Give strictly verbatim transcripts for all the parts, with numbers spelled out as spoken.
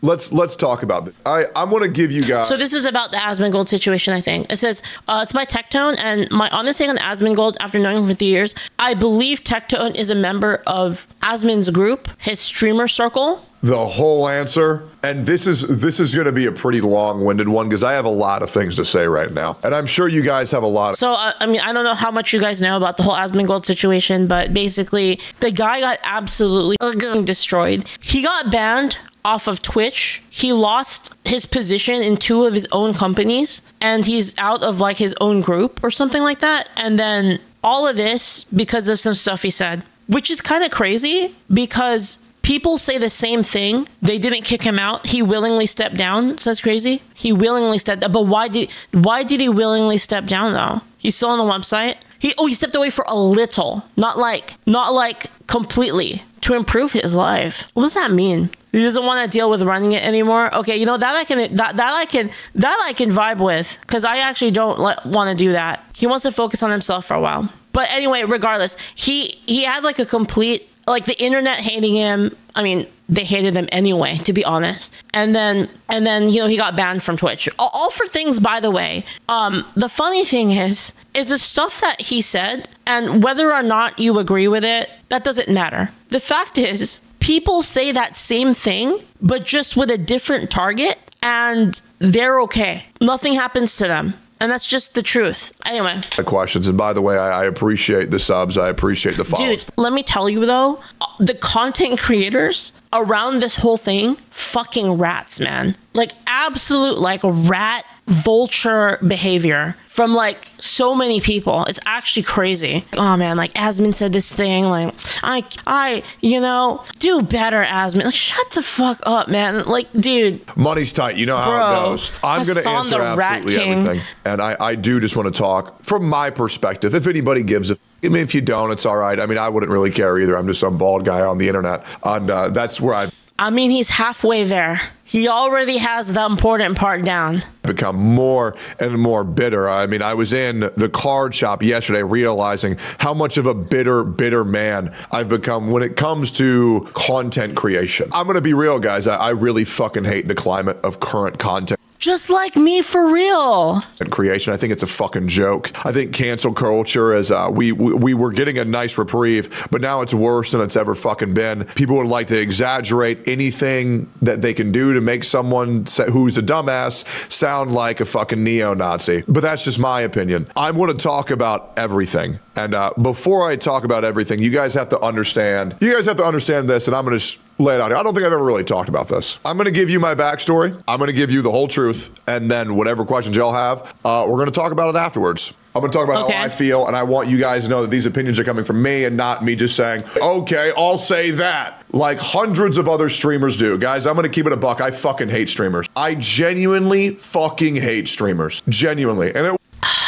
Let's let's talk about this. I I'm gonna give you guys. So this is about the Asmongold situation. I think it says uh, it's by Tectone, and my honest take on Asmongold after knowing him for three years, I believe Tectone is a member of Asmon's group, his streamer circle. The whole answer, and this is this is going to be a pretty long-winded one because I have a lot of things to say right now, and I'm sure you guys have a lot. Of so uh, I mean, I don't know how much you guys know about the whole Asmongold situation, but basically, the guy got absolutely destroyed. He got banned off of Twitch. He lost his position in two of his own companies, and he's out of like his own group or something like that. And then all of this because of some stuff he said, which is kind of crazy because people say the same thing. They didn't kick him out. He willingly stepped down. So that's crazy. He willingly stepped down. But why did why did he willingly step down though? He's still on the website. He oh he stepped away for a little, not like not like completely, to improve his life. What does that mean? He doesn't want to deal with running it anymore. Okay, you know that I can that, that I can that I can vibe with because I actually don't want to do that. He wants to focus on himself for a while. But anyway, regardless, he he had like a complete like the internet hating him. I mean, they hated him anyway, to be honest. And then and then you know he got banned from Twitch. All, all for things, by the way. Um, the funny thing is, is the stuff that he said, and whether or not you agree with it, that doesn't matter. The fact is, people say that same thing, but just with a different target, and they're okay. Nothing happens to them. And that's just the truth. Anyway. The questions. And by the way, I, I appreciate the subs. I appreciate the follows. Dude, let me tell you though, the content creators around this whole thing, fucking rats, man. Like absolute like rat vulture behavior from like so many people. It's actually crazy. Oh man, like Asmon said this thing, like I, I, you know, do better, Asmon. Like shut the fuck up, man. Like dude, money's tight. You know how bro, it goes. I'm Hassan gonna answer absolutely everything, and I, I do just want to talk from my perspective. If anybody gives a, I mean, if you don't, it's all right. I mean, I wouldn't really care either. I'm just some bald guy on the internet, and uh, that's where I. I mean, he's halfway there. He already has the important part down. Become more and more bitter. I mean, I was in the card shop yesterday realizing how much of a bitter, bitter man I've become when it comes to content creation. I'm going to be real, guys. I, I really fucking hate the climate of current content. Just like me, for real. And creation, I think it's a fucking joke. I think cancel culture is, uh, we, we we were getting a nice reprieve, but now it's worse than it's ever fucking been. People would like to exaggerate anything that they can do to make someone who's a dumbass sound like a fucking neo-Nazi. But that's just my opinion. I'm gonna talk about everything. And uh, before I talk about everything, you guys have to understand, you guys have to understand this, and I'm gonna lay it out here. I don't think I've ever really talked about this. I'm gonna give you my backstory. I'm gonna give you the whole truth, and then whatever questions y'all have, uh, we're gonna talk about it afterwards. I'm gonna talk about okay. how I feel, and I want you guys to know that these opinions are coming from me and not me just saying, okay, I'll say that, like hundreds of other streamers do. Guys, I'm gonna keep it a buck. I fucking hate streamers. I genuinely fucking hate streamers. Genuinely. And it-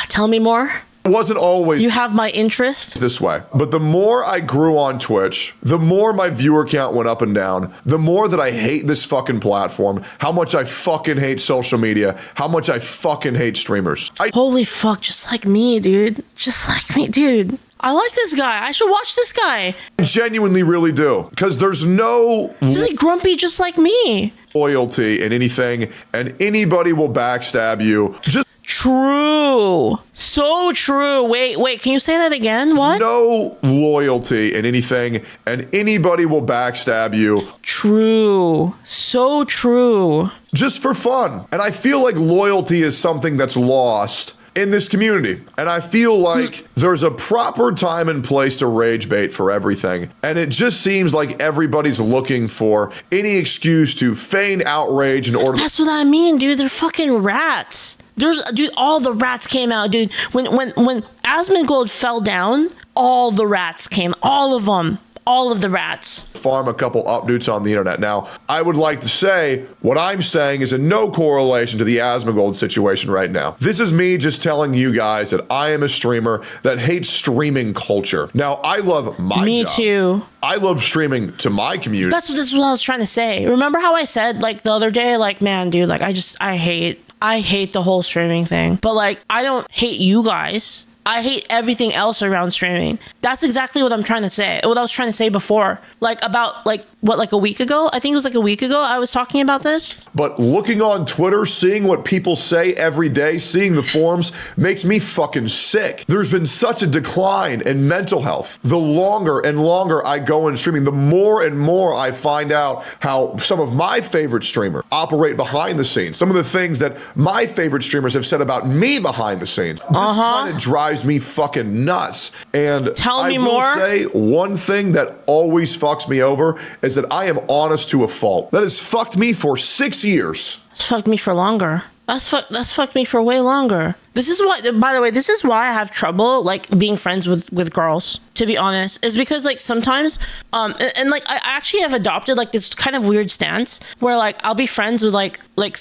Tell me more. Wasn't always. You have my interest? This way. But the more I grew on Twitch, the more my viewer count went up and down, the more that I hate this fucking platform, how much I fucking hate social media, how much I fucking hate streamers. I Holy fuck, just like me, dude. Just like me, dude. I like this guy. I should watch this guy. I genuinely really do. Because there's no... He's like grumpy just like me. Loyalty in anything, and anybody will backstab you. Just... True. So true. Wait, wait, can you say that again? What? No loyalty in anything, and anybody will backstab you. True. So true. Just for fun. And I feel like loyalty is something that's lost in this community. And I feel like there's a proper time and place to rage bait for everything. And it just seems like everybody's looking for any excuse to feign outrage in order. That's what I mean, dude. They're fucking rats. There's, dude, all the rats came out, dude. When, when, when Asmongold fell down, all the rats came, all of them. All of the rats. Farm a couple updates on the internet. Now, I would like to say what I'm saying is in no correlation to the Asmongold situation right now. This is me just telling you guys that I am a streamer that hates streaming culture. Now, I love my Me job. too. I love streaming to my community. That's, that's what I was trying to say. Remember how I said, like, the other day, like, man, dude, like, I just, I hate, I hate the whole streaming thing. But, like, I don't hate you guys. I hate everything else around streaming. That's exactly what I'm trying to say. What I was trying to say before, like about like what, like a week ago? I think it was like a week ago I was talking about this. But looking on Twitter, seeing what people say every day, seeing the forums makes me fucking sick. There's been such a decline in mental health. The longer and longer I go in streaming, the more and more I find out how some of my favorite streamers operate behind the scenes. Some of the things that my favorite streamers have said about me behind the scenes. This uh-huh. kind of drives me fucking nuts. And Tell I me will more. say one thing that always fucks me over is that I am honest to a fault. That has fucked me for six years. It's fucked me for longer. That's fuck. That's fucked me for way longer. This is why, by the way, this is why I have trouble like being friends with with girls. To be honest, is because like sometimes, um, and, and like I actually have adopted like this kind of weird stance where like I'll be friends with like like.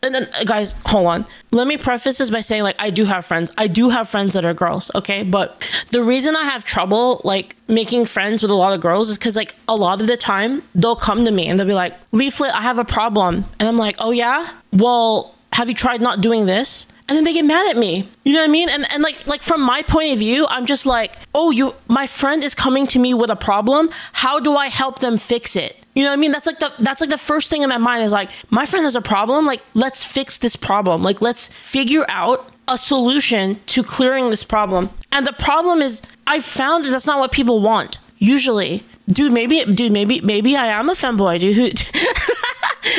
And then, guys, hold on. Let me preface this by saying, like, I do have friends. I do have friends that are girls, okay? But the reason I have trouble, like, making friends with a lot of girls is because, like, a lot of the time, they'll come to me and they'll be like, Leaflit, I have a problem. And I'm like, oh, yeah? Well, have you tried not doing this? And then they get mad at me. You know what I mean? And, and like, like from my point of view, I'm just like, oh, you, my friend is coming to me with a problem. How do I help them fix it? You know what I mean? That's like the that's like the first thing in my mind is like, my friend has a problem. Like, let's fix this problem. Like, let's figure out a solution to clearing this problem. And the problem is, I found that that's not what people want usually. Dude, maybe, dude, maybe, maybe I am a femboy, dude.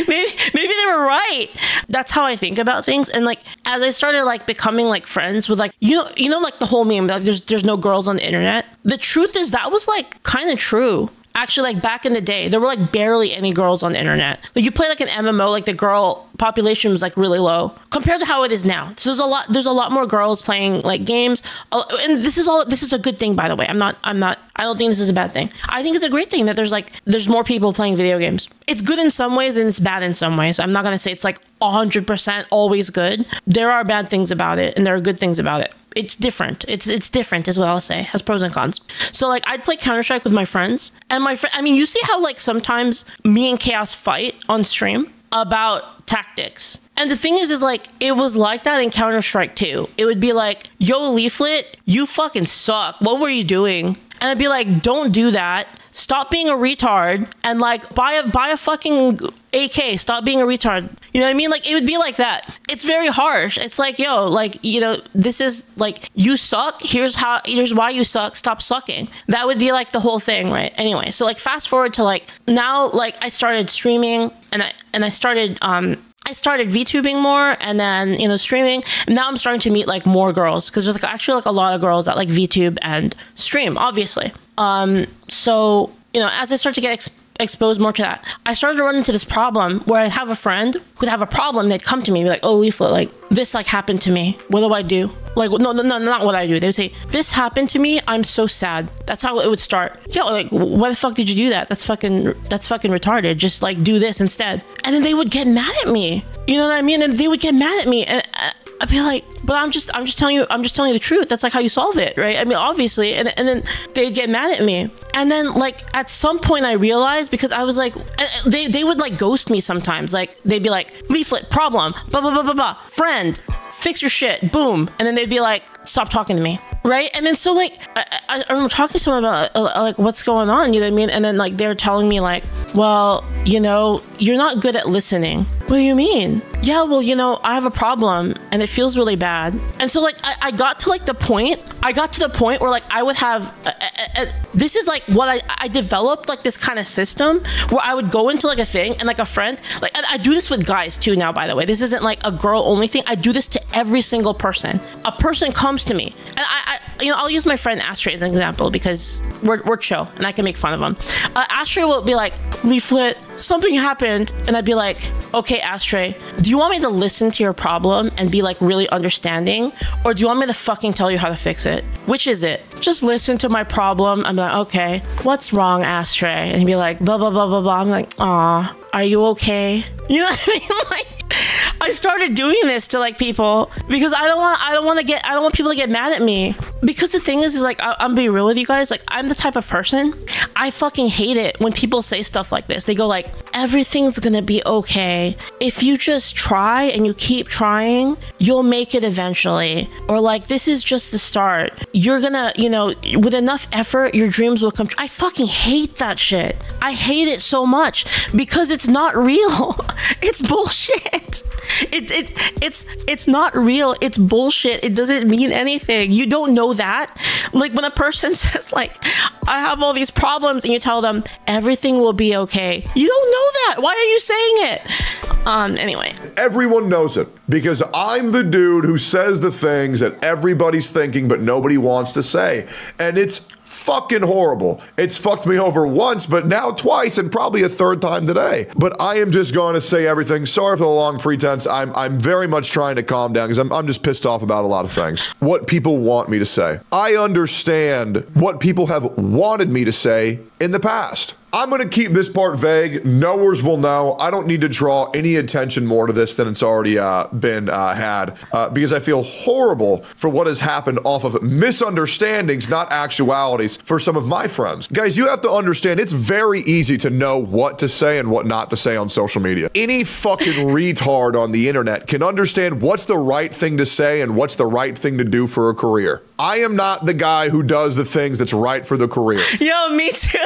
maybe, maybe they were right. That's how I think about things. And like, as I started like becoming like friends with like, you know, you know, like the whole meme that like, there's there's no girls on the internet. The truth is that was like kind of true. Actually, like back in the day, there were like barely any girls on the internet. Like you play like an M M O, like the girl population was like really low compared to how it is now. So there's a lot, there's a lot more girls playing like games. And this is all, this is a good thing, by the way. I'm not, I'm not, I don't think this is a bad thing. I think it's a great thing that there's like, there's more people playing video games. It's good in some ways and it's bad in some ways. I'm not going to say it's like one hundred percent always good. There are bad things about it and there are good things about it. It's different. It's it's different is what I'll say. It has pros and cons. So like I'd play Counter-Strike with my friends and my friend. I mean, you see how like sometimes me and Chaos fight on stream about tactics. And the thing is, is like it was like that in Counter-Strike too. It would be like, yo, Leaflit, you fucking suck. What were you doing? And I'd be like, don't do that. Stop being a retard and like buy a buy a fucking A K. Stop being a retard. You know what I mean? Like it would be like that. It's very harsh. It's like, yo, like, you know, this is like, you suck. Here's how, here's why you suck. Stop sucking. That would be like the whole thing, right? Anyway, so like fast forward to like now, like I started streaming and I and I started um I started VTubing more and then, you know, streaming. Now I'm starting to meet like more girls because there's like actually like a lot of girls that like VTube and stream, obviously. Um, so, you know, as I start to get exp exposed more to that, I started to run into this problem where I'd have a friend who'd have a problem. They'd come to me and be like, oh, Leaflit, like this like happened to me. What do I do? Like, no, no, no, not what I do. They would say, this happened to me. I'm so sad. That's how it would start. Yo, like, why the fuck did you do that? That's fucking, that's fucking retarded. Just like do this instead. And then they would get mad at me. You know what I mean? And they would get mad at me. And I'd be like, but I'm just, I'm just telling you, I'm just telling you the truth. That's like how you solve it. Right. I mean, obviously. And, and then they'd get mad at me. And then like, at some point I realized because I was like, they, they would like ghost me sometimes. Like they'd be like, Leaflit, problem, blah, blah, blah, blah, blah, friend. Fix your shit, boom. And then they'd be like, stop talking to me, right? And then so like, I, I, I remember talking to someone about uh, like, what's going on, you know what I mean? And then like, they were telling me like, well, you know, you're not good at listening. What do you mean? Yeah, well, you know, I have a problem and it feels really bad. And so like, I, I got to like the point, I got to the point where like, I would have, a, a, a, this is like what I, I developed like this kind of system where I would go into like a thing and like a friend, like, and I do this with guys too now, by the way, this isn't like a girl only thing. I do this to every single person. A person comes to me and I, I you know, I'll use my friend Astray as an example because we're, we're chill and I can make fun of him. Uh, Astray will be like, Leaflit, something happened. And I'd be like, okay, Astray, do you want me to listen to your problem and be like really understanding? Or do you want me to fucking tell you how to fix it? Which is it? Just listen to my problem. I'm like, okay, what's wrong, Astray? And he'd be like, blah, blah, blah, blah, blah. I'm like, aw, are you okay? You know what I mean? Like, I started doing this to like people because I don't want I don't want to get I don't want people to get mad at me. Because the thing is, is like I, I'm being real with you guys. Like I'm the type of person, I fucking hate it when people say stuff like this. They go like, everything's gonna be okay if you just try and you keep trying. You'll make it eventually, or like this is just the start. You're gonna, you know, with enough effort, your dreams will come true. I fucking hate that shit. I hate it so much because it's not real. It's bullshit. It it it's it's not real. It's bullshit. It doesn't mean anything. You don't know that. Like when a person says like, I have all these problems, and you tell them everything will be okay. You don't know that. Why are you saying it? Um. Anyway. Everyone knows it because I'm the dude who says the things that everybody's thinking but nobody wants to say, and it's fucking horrible. It's fucked me over once, but now twice, and probably a third time today. But I am just going to say everything. Sorry for the long pretense. I'm I'm very much trying to calm down because I'm, I'm just pissed off about a lot of things. What people want me to say. I understand what people have wanted me to say in the past. I'm going to keep this part vague. Knowers will know. I don't need to draw any attention more to this than it's already uh, been uh, had uh, because I feel horrible for what has happened off of misunderstandings, not actualities, for some of my friends. Guys, you have to understand it's very easy to know what to say and what not to say on social media. Any fucking retard on the internet can understand what's the right thing to say and what's the right thing to do for a career. I am not the guy who does the things that's right for the career. Yo, me too.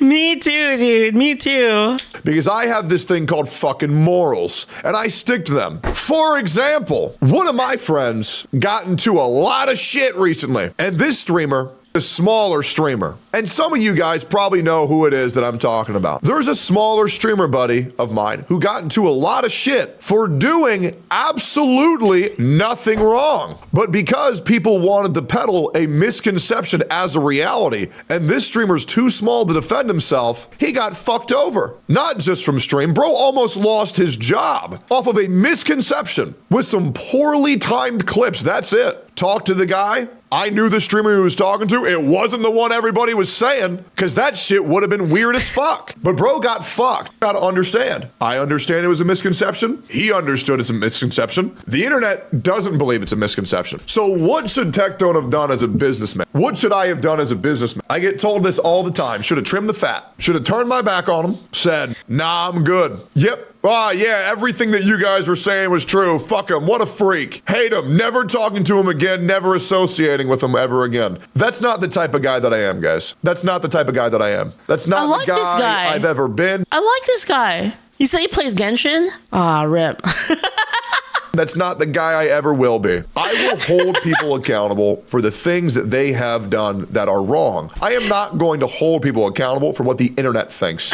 Me too, dude. Me too. Because I have this thing called fucking morals, and I stick to them. For example, one of my friends got into a lot of shit recently, and this streamer, a smaller streamer, and some of you guys probably know who it is that I'm talking about. There's a smaller streamer buddy of mine who got into a lot of shit for doing absolutely nothing wrong. But because people wanted to peddle a misconception as a reality, and this streamer's too small to defend himself, he got fucked over. Not just from stream, bro almost lost his job off of a misconception with some poorly timed clips. That's it. Talk to the guy. I knew the streamer he was talking to. It wasn't the one everybody was saying, because that shit would have been weird as fuck. But bro got fucked. Gotta understand. I understand it was a misconception. He understood it's a misconception. The internet doesn't believe it's a misconception. So what should Tectone have done as a businessman? What should I have done as a businessman? I get told this all the time. Should have trimmed the fat. Should have turned my back on him. Said, nah, I'm good. Yep. Ah, yeah, everything that you guys were saying was true. Fuck him, what a freak. Hate him, never talking to him again, never associating with him ever again. That's not the type of guy that I am, guys. That's not the type of guy that I am. That's not the guy I've ever been. I like this guy. You say he plays Genshin? Ah, rip. That's not the guy I ever will be. I will hold people accountable for the things that they have done that are wrong. I am not going to hold people accountable for what the internet thinks.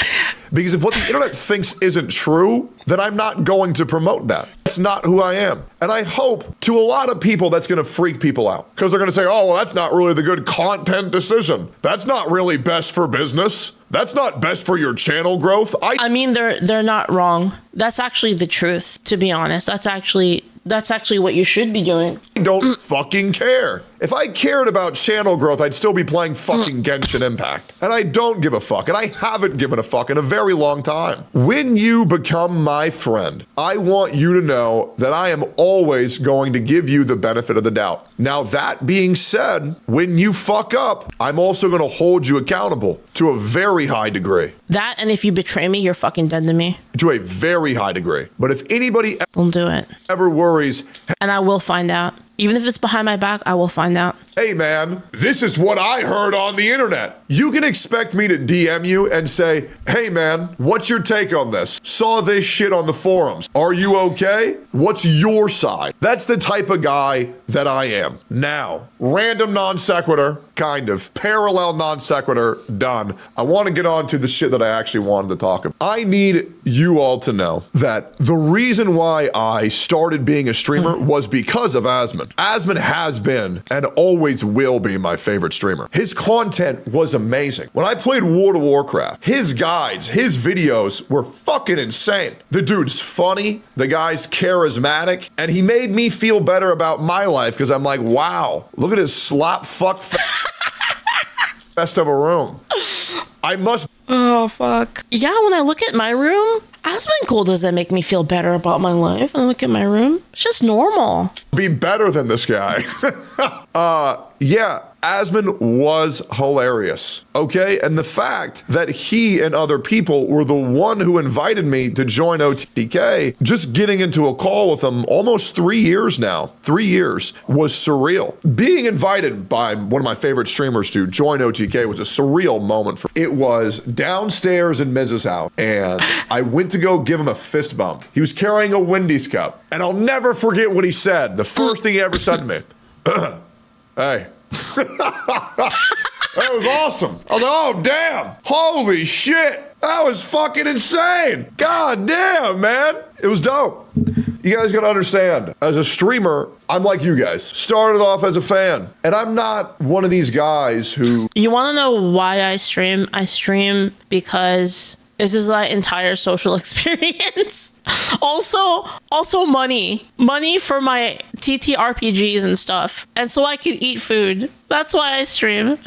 Because if what the internet thinks isn't true, then I'm not going to promote that. That's not who I am. And I hope to a lot of people that's going to freak people out. Because they're going to say, oh, well, that's not really the good content decision. That's not really best for business. That's not best for your channel growth. I, I mean, they're they're not wrong. That's actually the truth, to be honest. That's actually that's actually what you should be doing. I don't fucking care. If I cared about channel growth, I'd still be playing fucking Genshin Impact. And I don't give a fuck, and I haven't given a fuck in a very long time. When you become my friend, I want you to know that I am always going to give you the benefit of the doubt. Now, that being said, when you fuck up, I'm also gonna hold you accountable to a very high degree. That, and if you betray me, you're fucking dead to me. To a very high degree. But if anybody don't do it. Ever worries, and I will find out. Even if it's behind my back, I will find out. Hey man, this is what I heard on the internet. You can expect me to D M you and say, hey man, what's your take on this? Saw this shit on the forums. Are you okay? What's your side? That's the type of guy that I am. Now, random non sequitur, kind of. Parallel non sequitur, done. I want to get on to the shit that I actually wanted to talk about. I need you all to know that the reason why I started being a streamer was because of Asmund. Asmund has been and always will be my favorite streamer. His content was amazing. When I played World of Warcraft, his guides, his videos were fucking insane. The dude's funny, the guy's charismatic, and he made me feel better about my life because I'm like, wow, look at his slop fuck face. Best of a room. I must. Oh, fuck. Yeah, when I look at my room, I Asmongold doesn't make me feel better about my life. I look at my room. It's just normal. Be better than this guy. uh, yeah. Asmund was hilarious, okay? And the fact that he and other people were the one who invited me to join O T K, just getting into a call with him almost three years now, three years, was surreal. Being invited by one of my favorite streamers to join O T K was a surreal moment for me. It was downstairs in Miz's house, and I went to go give him a fist bump. He was carrying a Wendy's cup, and I'll never forget what he said. The first thing he ever said to me, hey. That was awesome. I was like, oh damn, holy shit, that was fucking insane. God damn, man, it was dope. You guys gotta understand, as a streamer, I'm like you guys, started off as a fan, and I'm not one of these guys who— You wanna know why I stream? I stream because this is my entire social experience. also, also money. Money for my T T R P Gs and stuff. And so I can eat food. That's why I stream.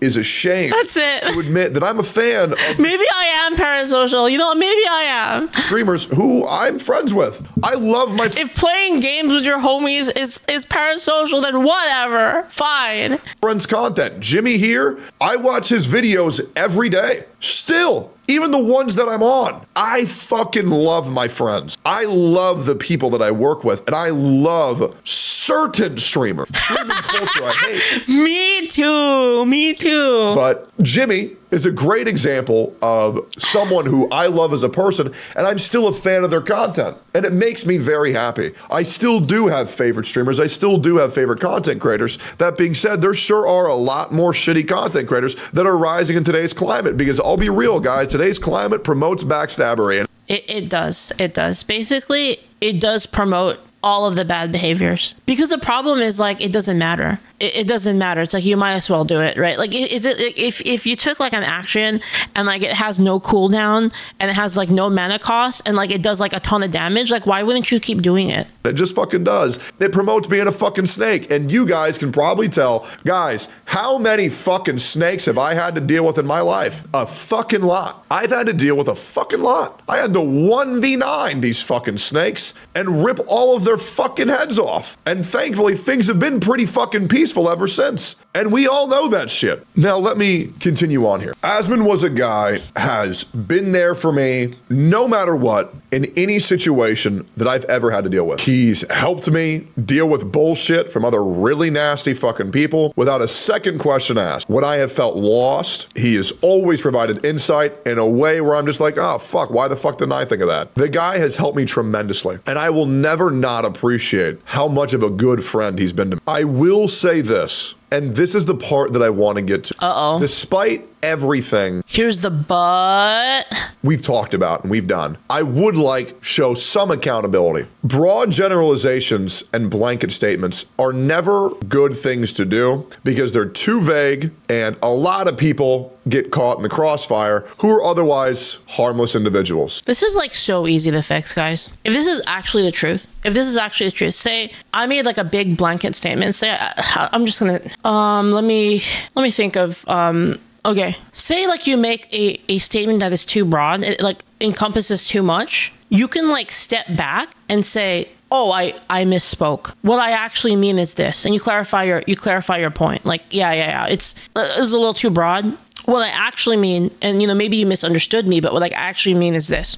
Is ashamed That's it. to admit that I'm a fan of— Maybe I am parasocial. You know, maybe I am. Streamers who I'm friends with. I love my— If playing games with your homies is, is parasocial, then whatever. Fine. Friends content. Jimmy here, I watch his videos every day. Still. Even the ones that I'm on. I fucking love my friends. I love the people that I work with, and I love certain streamers. Streaming culture I hate. Me too, me too. But Jimmy is a great example of someone who I love as a person, and I'm still a fan of their content, and it makes me very happy. I still do have favorite streamers. I still do have favorite content creators. That being said, there sure are a lot more shitty content creators that are rising in today's climate, because I'll be real, guys, today's climate promotes backstabbery. And it, it does, it does. Basically, it does promote all of the bad behaviors, because the problem is, like, it doesn't matter. It, it doesn't matter. It's like, you might as well do it, right? Like, is it if if you took like an action and like it has no cooldown and it has like no mana cost and like it does like a ton of damage, like why wouldn't you keep doing it? It just fucking does. It promotes being a fucking snake, and you guys can probably tell, guys, how many fucking snakes have I had to deal with in my life? A fucking lot. I've had to deal with a fucking lot. I had to one v nine these fucking snakes and rip all of their fucking heads off. And thankfully, things have been pretty fucking peaceful ever since, and we all know that shit. Now let me continue on here. Asmund was a guy has been there for me no matter what in any situation that I've ever had to deal with. He's helped me deal with bullshit from other really nasty fucking people without a second question asked. When I have felt lost, he has always provided insight in a way where I'm just like, oh fuck, why the fuck didn't I think of that? The guy has helped me tremendously, and I will never not appreciate how much of a good friend he's been to me. I will say this, and this is the part that I want to get to. Uh-oh. Despite everything, here's the but we've talked about and we've done, I would like show some accountability. Broad generalizations and blanket statements are never good things to do because they're too vague, and a lot of people get caught in the crossfire who are otherwise harmless individuals. This is like so easy to fix, guys. If this is actually the truth, if this is actually the truth, say I made like a big blanket statement, say I, I'm just gonna, um, let me, let me think of, um, okay. Say like you make a, a statement that is too broad, it like encompasses too much. You can like step back and say, oh, I, I misspoke. What I actually mean is this. And you clarify your, you clarify your point. Like, yeah, yeah, yeah. It's, it's a little too broad. What I actually mean, and you know, maybe you misunderstood me, but what I actually mean is this.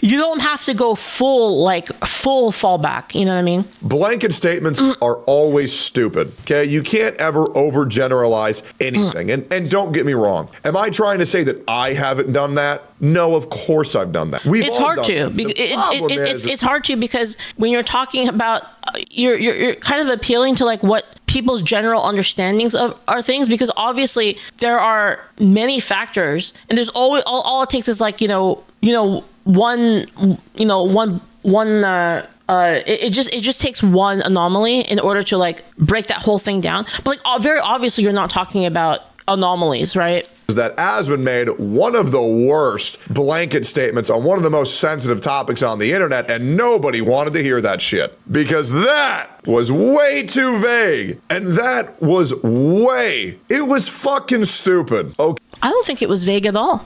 You don't have to go full, like full fallback. You know what I mean? Blanket statements mm. are always stupid. Okay. You can't ever overgeneralize anything. Mm. And, and don't get me wrong. Am I trying to say that I haven't done that? No, of course I've done that. We've it's all hard done to. It, it, it, it's, it's hard to, because when you're talking about, you're, you're, you're kind of appealing to like what people's general understandings of are things, because obviously there are many factors, and there's always all, all it takes is like, you know, you know, one, you know, one, one, uh, uh, it, it just, it just takes one anomaly in order to like break that whole thing down. But like very obviously you're not talking about anomalies, right? That Asmund made one of the worst blanket statements on one of the most sensitive topics on the internet, and nobody wanted to hear that shit because that was way too vague, and that was way, it was fucking stupid. Okay. I don't think it was vague at all.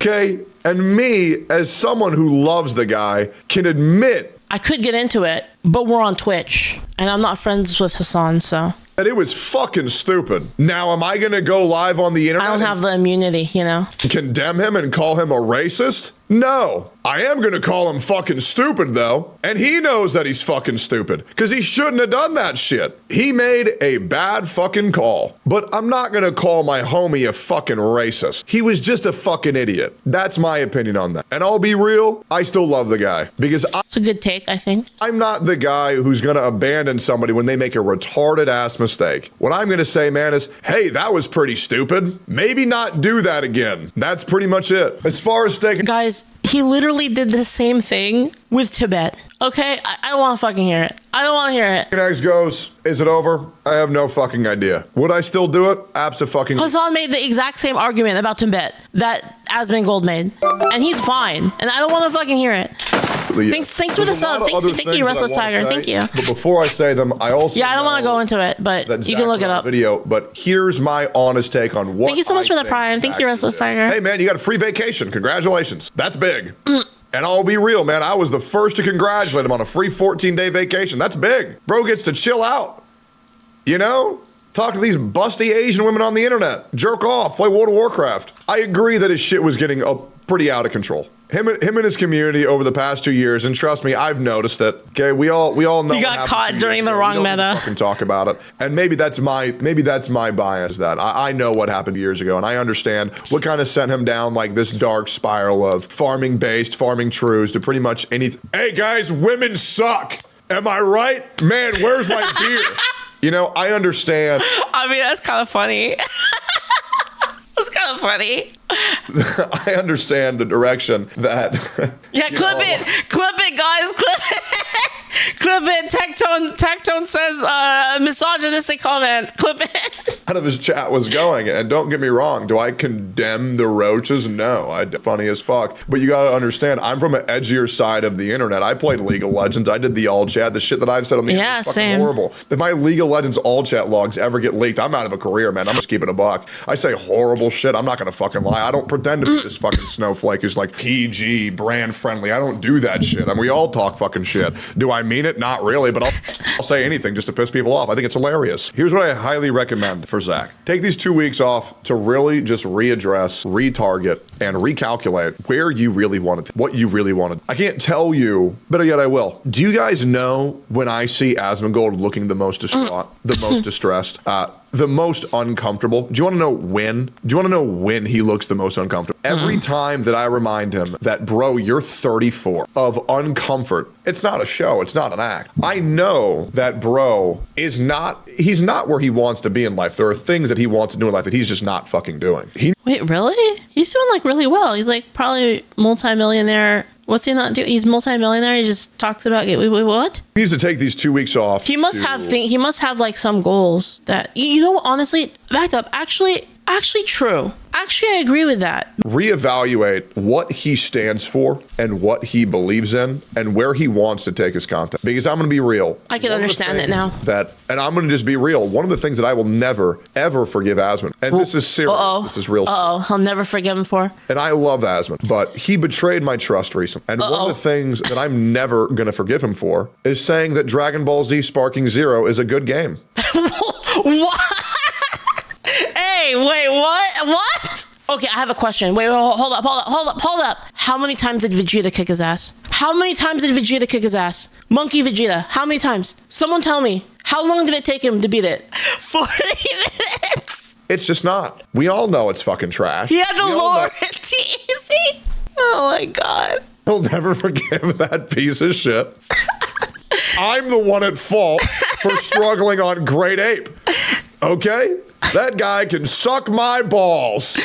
Okay, and me, as someone who loves the guy, can admit... I could get into it, but we're on Twitch, and I'm not friends with Hassan, so... That it was fucking stupid. Now, am I gonna go live on the internet? I don't have the immunity, you know? Condemn him and call him a racist? No. I am gonna call him fucking stupid, though. And he knows that he's fucking stupid, because he shouldn't have done that shit. He made a bad fucking call. But I'm not gonna call my homie a fucking racist. He was just a fucking idiot. That's my opinion on that. And I'll be real, I still love the guy, because I- It's a good take, I think. I'm not the guy who's gonna abandon somebody when they make a retarded ass mistake. Mistake. What I'm gonna say, man, is, hey, that was pretty stupid. Maybe not do that again. That's pretty much it. As far as taking- Guys, he literally did the same thing with Tibet. Okay, I, I don't wanna fucking hear it. I don't wanna hear it. Next goes, is it over? I have no fucking idea. Would I still do it? Abso-fucking- Hassan made the exact same argument about Tibet that Asmongold made. And he's fine. And I don't wanna fucking hear it. Yeah. Thanks, thanks for the sub. Thank you, thank you, Restless Tiger. Say, thank you. But before I say them, I also yeah, I don't want to go into it, but you can look it up. Video, but here's my honest take on what. Thank you so much I for the prime. Thank you, Restless Tiger. Hey man, you got a free vacation. Congratulations. That's big. And I'll be real, man. I was the first to congratulate him on a free fourteen day vacation. That's big. Bro gets to chill out. You know. Talk to these busty Asian women on the internet. Jerk off. Play World of Warcraft. I agree that his shit was getting up. Pretty out of control. Him, him and his community over the past two years, and trust me, I've noticed it. Okay, we all we all know. You got caught during the wrong meta. Fucking talk about it, and maybe that's my maybe that's my bias. That I, I know what happened years ago, and I understand what kind of sent him down like this dark spiral of farming based, farming truths to pretty much anything. Hey guys, women suck. Am I right, man? Where's my beer? You know, I understand. I mean, that's kind of funny. That's kind of funny. I understand the direction that. Yeah, clip know, it, clip it, guys, clip it, clip it. Tectone, Tectone says uh, misogynistic comment. Clip it. Out of his chat was going, and don't get me wrong. Do I condemn the roaches? No, I funny as fuck. But you gotta understand, I'm from an edgier side of the internet. I played League of Legends. I did the all chat. The shit that I've said on the yeah, internet is fucking same. Horrible. If my League of Legends all chat logs ever get leaked, I'm out of a career, man. I'm just keeping a buck. I say horrible shit. I'm not gonna fucking lie. I don't pretend to be this fucking snowflake who's like P G, brand friendly. I don't do that shit. I mean, we all talk fucking shit. Do I mean it? Not really, but I'll, I'll say anything just to piss people off. I think it's hilarious. Here's what I highly recommend for Zach. Take these two weeks off to really just readdress, retarget, and recalculate where you really want to, what you really wanted. I can't tell you, better yet I will. Do you guys know when I see Asmongold looking the most distraught, the most distressed, uh, the most uncomfortable? Do you want to know when? Do you want to know when he looks the most uncomfortable? Mm. Every time that I remind him that, bro, you're thirty-four, of uncomfort, it's not a show, it's not an act. I know that bro is not, he's not where he wants to be in life. There are things that he wants to do in life that he's just not fucking doing. He Wait, really? He's doing like really well. He's like probably multi-millionaire. What's he not doing? He's multi-millionaire. He just talks about wait, wait, what? He needs to take these two weeks off. He must to... have thing. He must have like some goals that you know. Honestly, back up. Actually, actually, true. Actually, I agree with that. Reevaluate what he stands for and what he believes in and where he wants to take his content. Because I'm going to be real. I can understand it now. That, and I'm going to just be real. One of the things that I will never, ever forgive Asmongold, and well, this is serious. Uh-oh. This is real. Uh-oh. I'll never forgive him for. And I love Asmongold, but he betrayed my trust recently. And uh-oh. One of the things that I'm never going to forgive him for is saying that Dragon Ball Z Sparking Zero is a good game. What? Wait, what? What? Okay, I have a question. Wait, wait, hold up, hold up, hold up, hold up. How many times did Vegeta kick his ass? How many times did Vegeta kick his ass? Monkey Vegeta, how many times? Someone tell me. How long did it take him to beat it? forty minutes. It's just not. We all know it's fucking trash. Yeah, the Lord. It's easy. Oh my God. He'll never forgive that piece of shit. I'm the one at fault for struggling on Great Ape. Okay? That guy can suck my balls.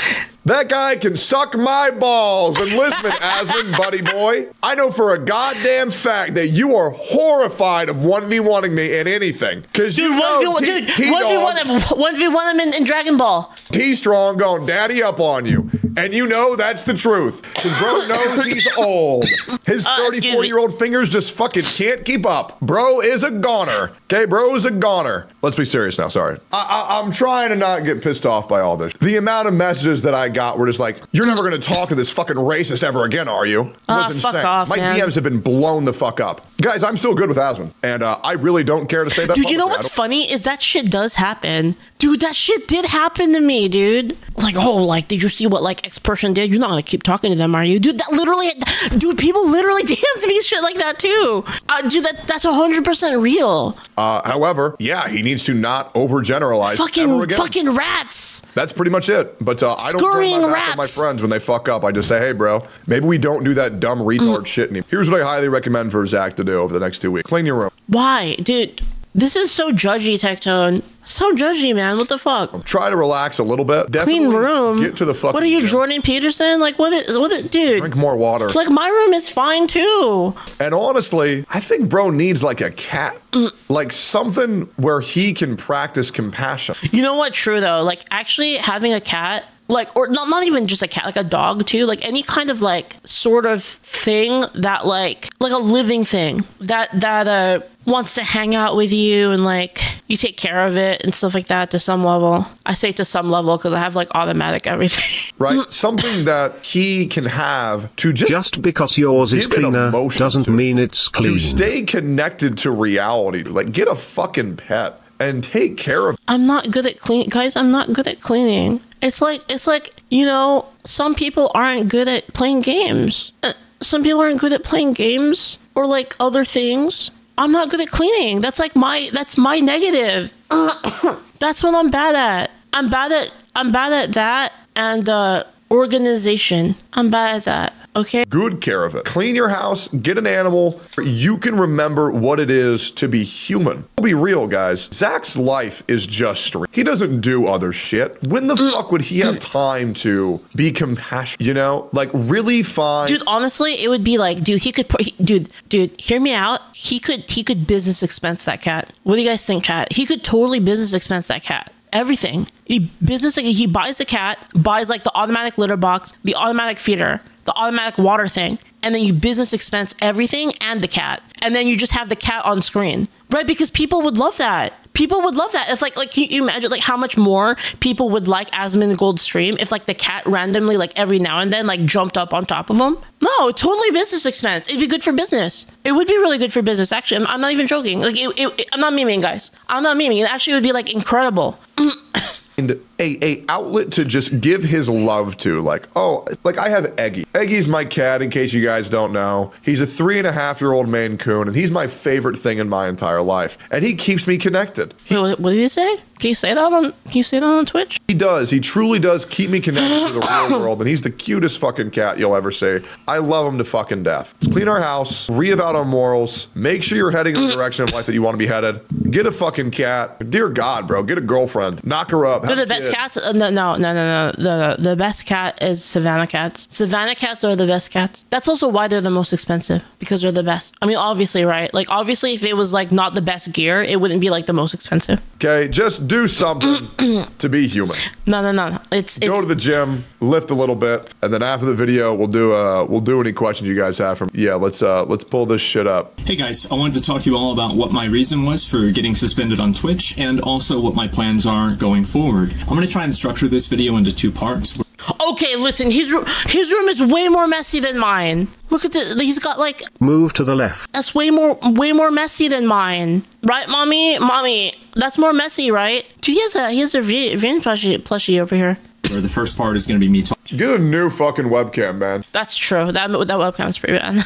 That guy can suck my balls. And listen, Asmongold, buddy boy, I know for a goddamn fact that you are horrified of one v one-ing me in anything. Because you know, dude, one v one him in, in Dragon Ball. T-Strong going daddy up on you. And you know that's the truth. Because bro knows he's old. His thirty-four-year-old uh, fingers just fucking can't keep up. Bro is a goner. Okay, bro's a goner. Let's be serious now, sorry. I, I, I'm trying to not get pissed off by all this. The amount of messages that I got were just like, you're never gonna talk to this fucking racist ever again, are you? Uh, was insane. Fuck off, My man. D Ms have been blown the fuck up. Guys, I'm still good with Asmund, and uh, I really don't care to say that. Dude, you know what's funny is that shit does happen. Dude, that shit did happen to me, dude. Like, oh, like, did you see what, like, X person did? You're not gonna keep talking to them, are you? Dude, that literally, dude, people literally D M'd me shit like that, too. Uh, dude, that, that's one hundred percent real. Uh, however, yeah, he needs to not overgeneralize fucking, ever again. Fucking rats. That's pretty much it. But uh, I don't throw my back at my friends when they fuck up. I just say, hey, bro, maybe we don't do that dumb retard mm. shit anymore. Here's what I highly recommend for Zach to do over the next two weeks. Clean your room. Why? Dude, this is so judgy, Tectone. So judgy, man. What the fuck? Try to relax a little bit. Definitely clean room. Get to the fucking What are you, gym. Jordan Peterson? Like, what is, what is, dude? Drink more water. Like, my room is fine, too. And honestly, I think bro needs, like, a cat. Mm. Like, something where he can practice compassion. You know what? True, though. Like, actually having a cat, like, or not, not even just a cat, like a dog, too. Like, any kind of, like, sort of thing that, like, like a living thing that, that, uh, wants to hang out with you and like you take care of it and stuff like that to some level. I say to some level because I have like automatic everything. Right, something that he can have to just, just because yours is cleaner doesn't to, mean it's clean. To stay connected to reality, like get a fucking pet and take care of. I'm not good at cleaning, guys. I'm not good at cleaning. It's like, it's like, you know, some people aren't good at playing games. Uh, some people aren't good at playing games or like other things. I'm not good at cleaning. That's like my, that's my negative. Uh, that's what I'm bad at. I'm bad at, I'm bad at that and uh, organization. I'm bad at that. Okay. Good care of it. Clean your house, get an animal. You can remember what it is to be human. I'll be real, guys. Zach's life is just stream. He doesn't do other shit. When the mm. fuck would he have time to be compassionate? You know, like really fine. Dude, honestly, it would be like, dude, he could, he, dude, dude, hear me out. He could, he could business expense that cat. What do you guys think, chat? He could totally business expense that cat. Everything. He business, he buys the cat, buys like the automatic litter box, the automatic feeder, the automatic water thing, and then you business expense everything and the cat. And then you just have the cat on screen, right? Because people would love that. People would love that. It's like, like, can you imagine like how much more people would like Asmongold's stream if like the cat randomly, like every now and then, like jumped up on top of them? No, totally business expense. It'd be good for business. It would be really good for business. Actually, I'm, I'm not even joking. Like, it, it, it, I'm not memeing, guys. I'm not memeing. It actually would be like incredible. And a, a outlet to just give his love to, like, oh, like I have Eggie. Eggie's my cat, in case you guys don't know. He's a three and a half year old Maine Coon, and he's my favorite thing in my entire life. And he keeps me connected. He, Wait, what did you say? Can you say that on? Can you say that on Twitch? He does. He truly does keep me connected to the real world, and he's the cutest fucking cat you'll ever see. I love him to fucking death. Let's clean our house, re-evaluate our morals, make sure you're heading in the direction of life that you want to be headed. Get a fucking cat, dear God, bro. Get a girlfriend, knock her up. They're the best cats? Uh, no, no, no, no, no, no. The best cat is Savannah cats. Savannah cats are the best cats. That's also why they're the most expensive, because they're the best. I mean, obviously, right? Like, obviously, if it was like not the best gear, it wouldn't be like the most expensive. Okay, just do something to be human. No, no, no, no. It's go it's, to the gym, lift a little bit, and then after the video, we'll do uh, we'll do any questions you guys have from. Yeah, let's uh, let's pull this shit up. Hey guys, I wanted to talk to you all about what my reason was for getting suspended on Twitch, and also what my plans are going forward. Forward. I'm going to try and structure this video into two parts. Okay, listen, his, ro his room is way more messy than mine. Look at the, he's got like... Move to the left. That's way more, way more messy than mine. Right, mommy? Mommy, that's more messy, right? Dude, he has a, he has a Vian plushie, plushie over here. The first part is going to be me talking. Get a new fucking webcam, man. That's true. That, that webcam's pretty bad.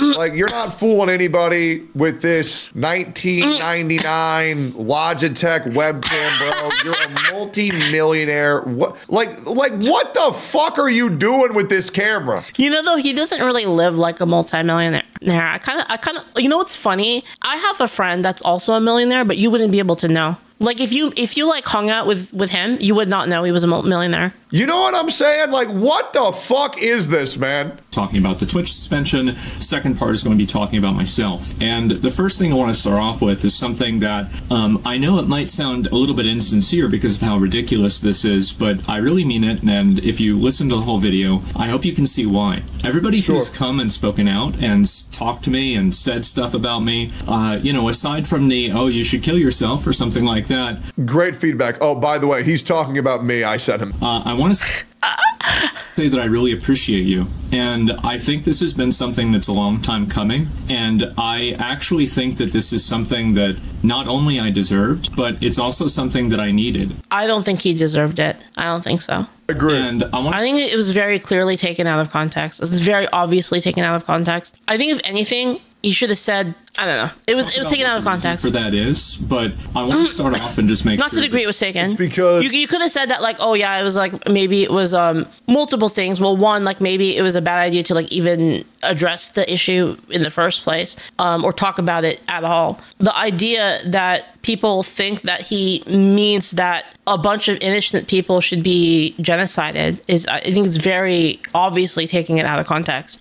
Like, you're not fooling anybody with this nineteen ninety-nine Logitech webcam, bro. You're a multi-millionaire. What, like, like, what the fuck are you doing with this camera? You know, though, he doesn't really live like a multi-millionaire. I kind of, I kind of, you know what's funny? I have a friend that's also a millionaire, but you wouldn't be able to know. Like, if you, if you like hung out with, with him, you would not know he was a millionaire. You know what I'm saying? Like, what the fuck is this, man? Talking about the Twitch suspension. Second part is going to be talking about myself. And the first thing I want to start off with is something that um, I know it might sound a little bit insincere because of how ridiculous this is, but I really mean it. And if you listen to the whole video, I hope you can see why. Everybody sure. who's come and spoken out and talked to me and said stuff about me, uh, you know, aside from the, oh, you should kill yourself or something like that. Great feedback. Oh, by the way, he's talking about me. I sent him. Uh, I I want to say that I really appreciate you, and I think this has been something that's a long time coming, and I actually think that this is something that not only I deserved, but it's also something that I needed. I don't think he deserved it. I don't think so. Agreed. And I, I think it was very clearly taken out of context. It's very obviously taken out of context. I think if anything, he should have said, I don't know. It was it was taken out of context. For that is, but I want to start off and just make not sure to the degree it was taken. It's because you, you could have said that, like, oh yeah, it was like maybe it was um multiple things. Well, one, like maybe it was a bad idea to like even address the issue in the first place, um, or talk about it at all. The idea that people think that he means that a bunch of innocent people should be genocided is, I think, it's very obviously taking it out of context.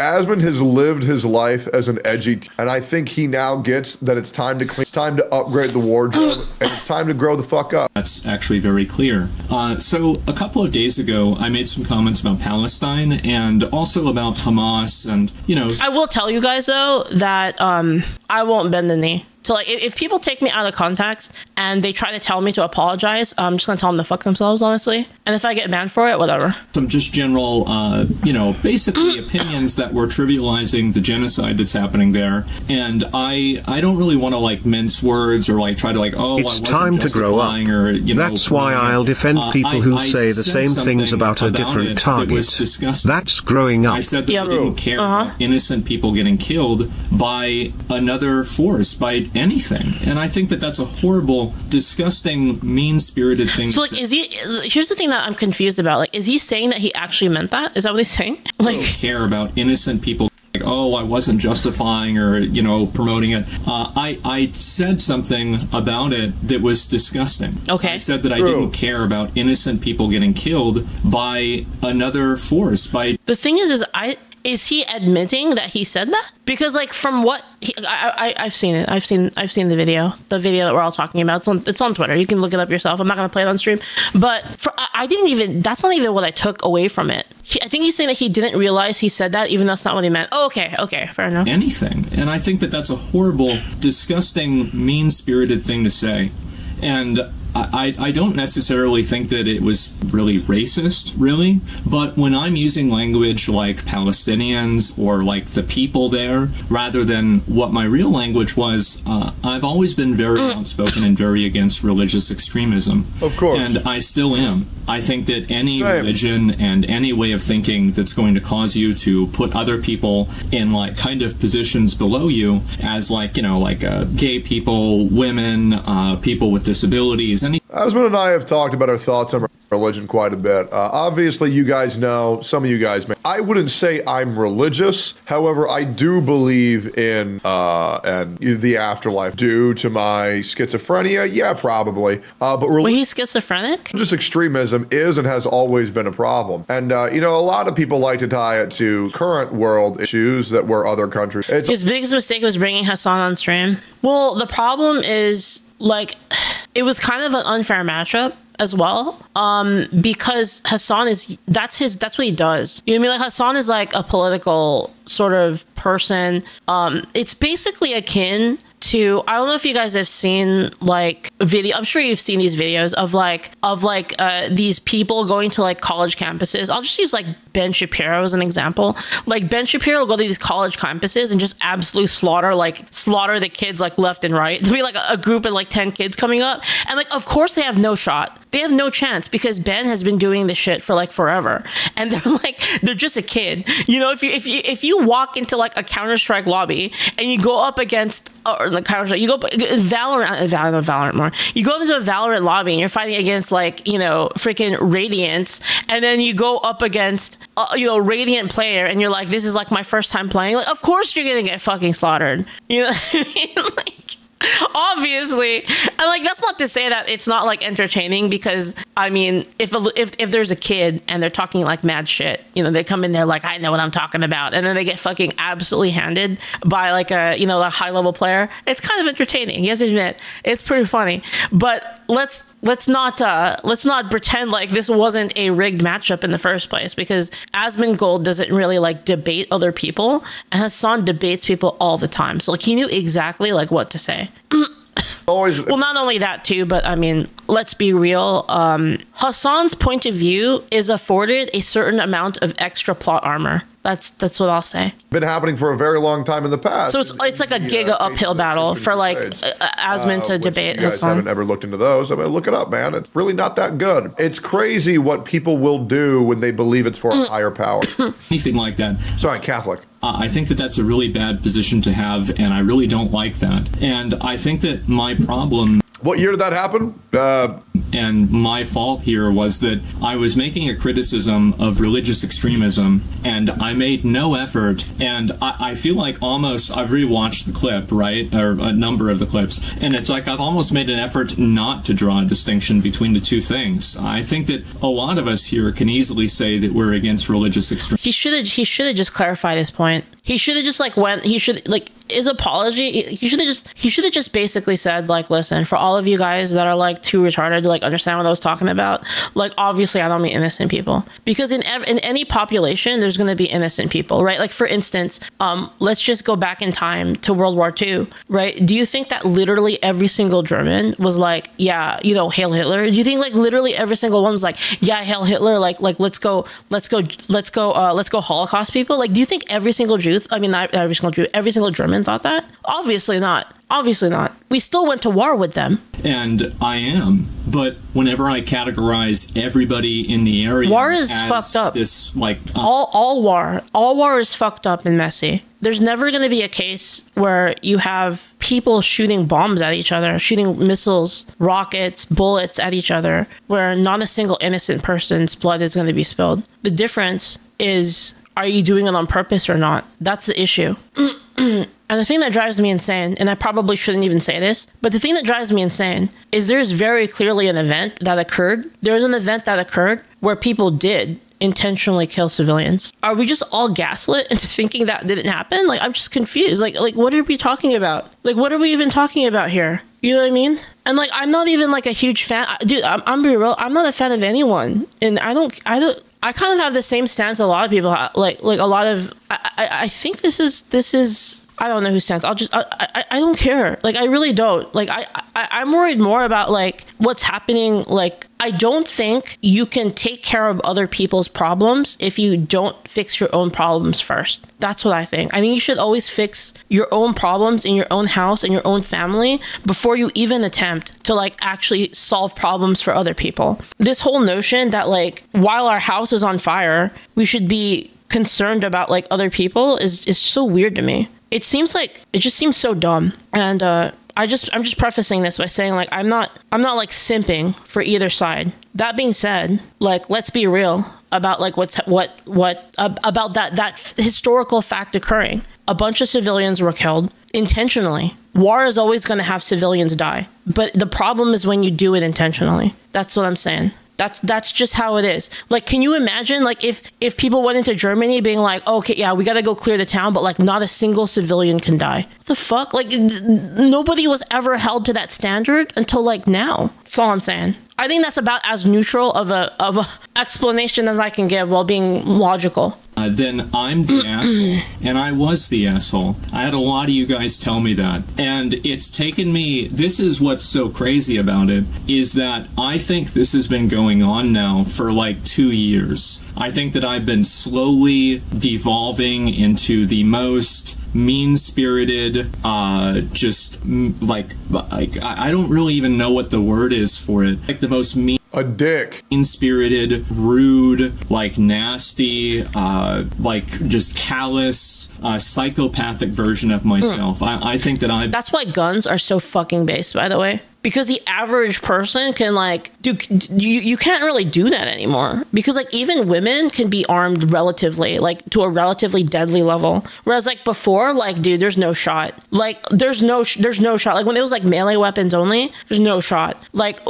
Asmon has lived his life as an edgy, and I think he now gets that it's time to clean, it's time to upgrade the wardrobe, and it's time to grow the fuck up. That's actually very clear. Uh, so a couple of days ago, I made some comments about Palestine and also about Hamas, and you know. I will tell you guys though that um, I won't bend the knee. So like, if people take me out of context and they try to tell me to apologize, I'm just gonna tell them to fuck themselves, honestly. And if I get banned for it, whatever. Some just general, uh, you know, basically opinions that were trivializing the genocide that's happening there. And I, I don't really want to like mince words or like try to like, oh, it's I wasn't time to grow up. Or, you know, that's why I'll defend uh, people I, who I say the same things about, about a different target. That that's growing up. I said that yep. I didn't care uh-huh. about innocent people getting killed by another force, by anything. And I think that that's a horrible, disgusting, mean-spirited thing. So, like, is he... Here's the thing that I'm confused about. Like, is he saying that he actually meant that? Is that what he's saying? Like, I don't care about innocent people. Like, oh, I wasn't justifying or, you know, promoting it. Uh, I, I said something about it that was disgusting. Okay. I said that True. I didn't care about innocent people getting killed by another force, by... The thing is, is I... Is he admitting that he said that? Because, like, from what he, I, I, I've seen it, I've seen, I've seen the video, the video that we're all talking about. It's on, it's on Twitter. You can look it up yourself. I'm not gonna play it on stream, but for, I, I didn't even. That's not even what I took away from it. He, I think he's saying that he didn't realize he said that, even though that's not what he meant. Oh, okay, okay, fair enough. Anything, and I think that that's a horrible, disgusting, mean-spirited thing to say, and. I, I don't necessarily think that it was really racist, really, but when I'm using language like Palestinians or like the people there, rather than what my real language was, uh, I've always been very outspoken and very against religious extremism. Of course. And I still am. I think that any Same. religion and any way of thinking that's going to cause you to put other people in like kind of positions below you as like, you know, like uh, gay people, women, uh, people with disabilities, Asmon and I have talked about our thoughts on religion quite a bit. Uh, obviously, you guys know, some of you guys may. I wouldn't say I'm religious. However, I do believe in uh, and the afterlife due to my schizophrenia. Yeah, probably. Uh, but Were he schizophrenic? Just extremism is and has always been a problem. And, uh, you know, a lot of people like to tie it to current world issues that were other countries. It's His biggest mistake was bringing Hassan on stream. Well, the problem is, like... It was kind of an unfair matchup as well, um, because Hassan is, that's his, that's what he does. You know what I mean? Like Hassan is like a political sort of person. Um, it's basically akin to, I don't know if you guys have seen like video, I'm sure you've seen these videos of like, of like uh, these people going to like college campuses. I'll just use like Ben Shapiro as an example. Like Ben Shapiro will go to these college campuses and just absolutely slaughter, like slaughter the kids like left and right. There'll be like a, a group of like ten kids coming up. And like, of course they have no shot. They have no chance because Ben has been doing this shit for like forever. And they're like, they're just a kid. You know, if you, if you, if you walk into like a Counter-Strike lobby and you go up against, or like Counter-Strike, you go Valorant, Valorant, Valorant more. You go into a Valorant lobby and you're fighting against like, you know, freaking Radiance. And then you go up against, uh, you know, Radiant player and you're like, this is like my first time playing. Like, of course you're going to get fucking slaughtered. You know what I mean? Like, obviously. And like, that's not to say that it's not like entertaining, because I mean, if a, if if there's a kid and they're talking like mad shit, you know, they come in there like, I know what I'm talking about, and then they get fucking absolutely handed by like a, you know, a high level player. It's kind of entertaining, you have to admit. It's pretty funny. But let's let's not uh, let's not pretend like this wasn't a rigged matchup in the first place, because Asmongold doesn't really like debate other people, and Hassan debates people all the time. So like, he knew exactly like what to say. Always. Well, not only that too, but I mean, let's be real. Um, Hassan's point of view is afforded a certain amount of extra plot armor. That's that's what I'll say. Been happening for a very long time in the past. So it's it's like a giga uh, uphill battle for like Asmund uh, to debate. You guys Hassan. Haven't ever looked into those. I mean, look it up, man. It's really not that good. It's crazy what people will do when they believe it's for a higher power. Anything like that. Sorry, Catholic. Uh, I think that that's a really bad position to have, and I really don't like that. And I think that my problem. What year did that happen? Uh, and my fault here was that I was making a criticism of religious extremism, and I made no effort, and I, I feel like almost, I've rewatched the clip, right, or a number of the clips, and it's like I've almost made an effort not to draw a distinction between the two things. I think that a lot of us here can easily say that we're against religious extremism. He should have he should have just clarified his point. He should have just like went, he should, like, his apology, he should have just, he should have just basically said, like, listen, for all of you guys that are like too retarded to like understand what I was talking about, like, obviously I don't mean innocent people, because in ev in any population there's going to be innocent people, right? Like, for instance, um let's just go back in time to World War Two, right? Do you think that literally every single German was like, yeah, you know, Hail Hitler? Do you think like literally every single one was like, yeah, Hail Hitler, like like let's go let's go let's go uh let's go Holocaust people? Like, do you think every single Jew, I mean not every single Jew, every single German thought that? Obviously not. Obviously not. We still went to war with them. And I am. But whenever I categorize everybody in the area, war is as fucked up. This like uh, all all war, all war is fucked up and messy. There's never going to be a case where you have people shooting bombs at each other, shooting missiles, rockets, bullets at each other, where not a single innocent person's blood is going to be spilled. The difference is, are you doing it on purpose or not? That's the issue. And the thing that drives me insane, and I probably shouldn't even say this, but the thing that drives me insane is there's very clearly an event that occurred. There's an event that occurred where people did intentionally kill civilians. Are we just all gaslit into thinking that didn't happen? Like, I'm just confused. Like, like what are we talking about? Like, what are we even talking about here? You know what I mean? And like, I'm not even like a huge fan. Dude, I'm, I'm being real. I'm not a fan of anyone. And I don't, I don't, I kind of have the same stance a lot of people have. Like, like a lot of, I, I, I think this is, this is, I don't know who stands. I'll just, I, I, I don't care. Like, I really don't. Like, I, I, I'm worried more about, like, what's happening. Like, I don't think you can take care of other people's problems if you don't fix your own problems first. That's what I think. I think you should always fix your own problems in your own house, in your own family, before you even attempt to, like, actually solve problems for other people. This whole notion that, like, while our house is on fire, we should be concerned about, like, other people is, is so weird to me. It seems like, it just seems so dumb. And uh, I just, I'm just prefacing this by saying, like, I'm not, I'm not like simping for either side. That being said, like, let's be real about like what's, what, what, uh, about that, that historical fact occurring. A bunch of civilians were killed intentionally. War is always going to have civilians die. But the problem is when you do it intentionally. That's what I'm saying. That's that's just how it is. Like, can you imagine, like, if if people went into Germany being like, okay, yeah, we gotta go clear the town, but like not a single civilian can die? What the fuck? Like, nobody was ever held to that standard until like now. That's all I'm saying. I think that's about as neutral of a of a explanation as I can give while being logical. Uh, then I'm the asshole, and I was the asshole. I had a lot of you guys tell me that, and it's taken me, this is what's so crazy about it, is that I think this has been going on now for like two years. I think that I've been slowly devolving into the most mean-spirited, uh, just m like, like, I don't really even know what the word is for it. Like the most mean- A dick. Mean-spirited, rude, like nasty, uh, like just callous, uh, psychopathic version of myself. Mm. I, I think that I- That's why guns are so fucking based, by the way. because the average person can, like, dude, you, you can't really do that anymore, because, like, even women can be armed relatively, like, to a relatively deadly level, whereas, like, before, like, dude, there's no shot, like, there's no sh there's no shot, like, when it was, like, melee weapons only, there's no shot, like,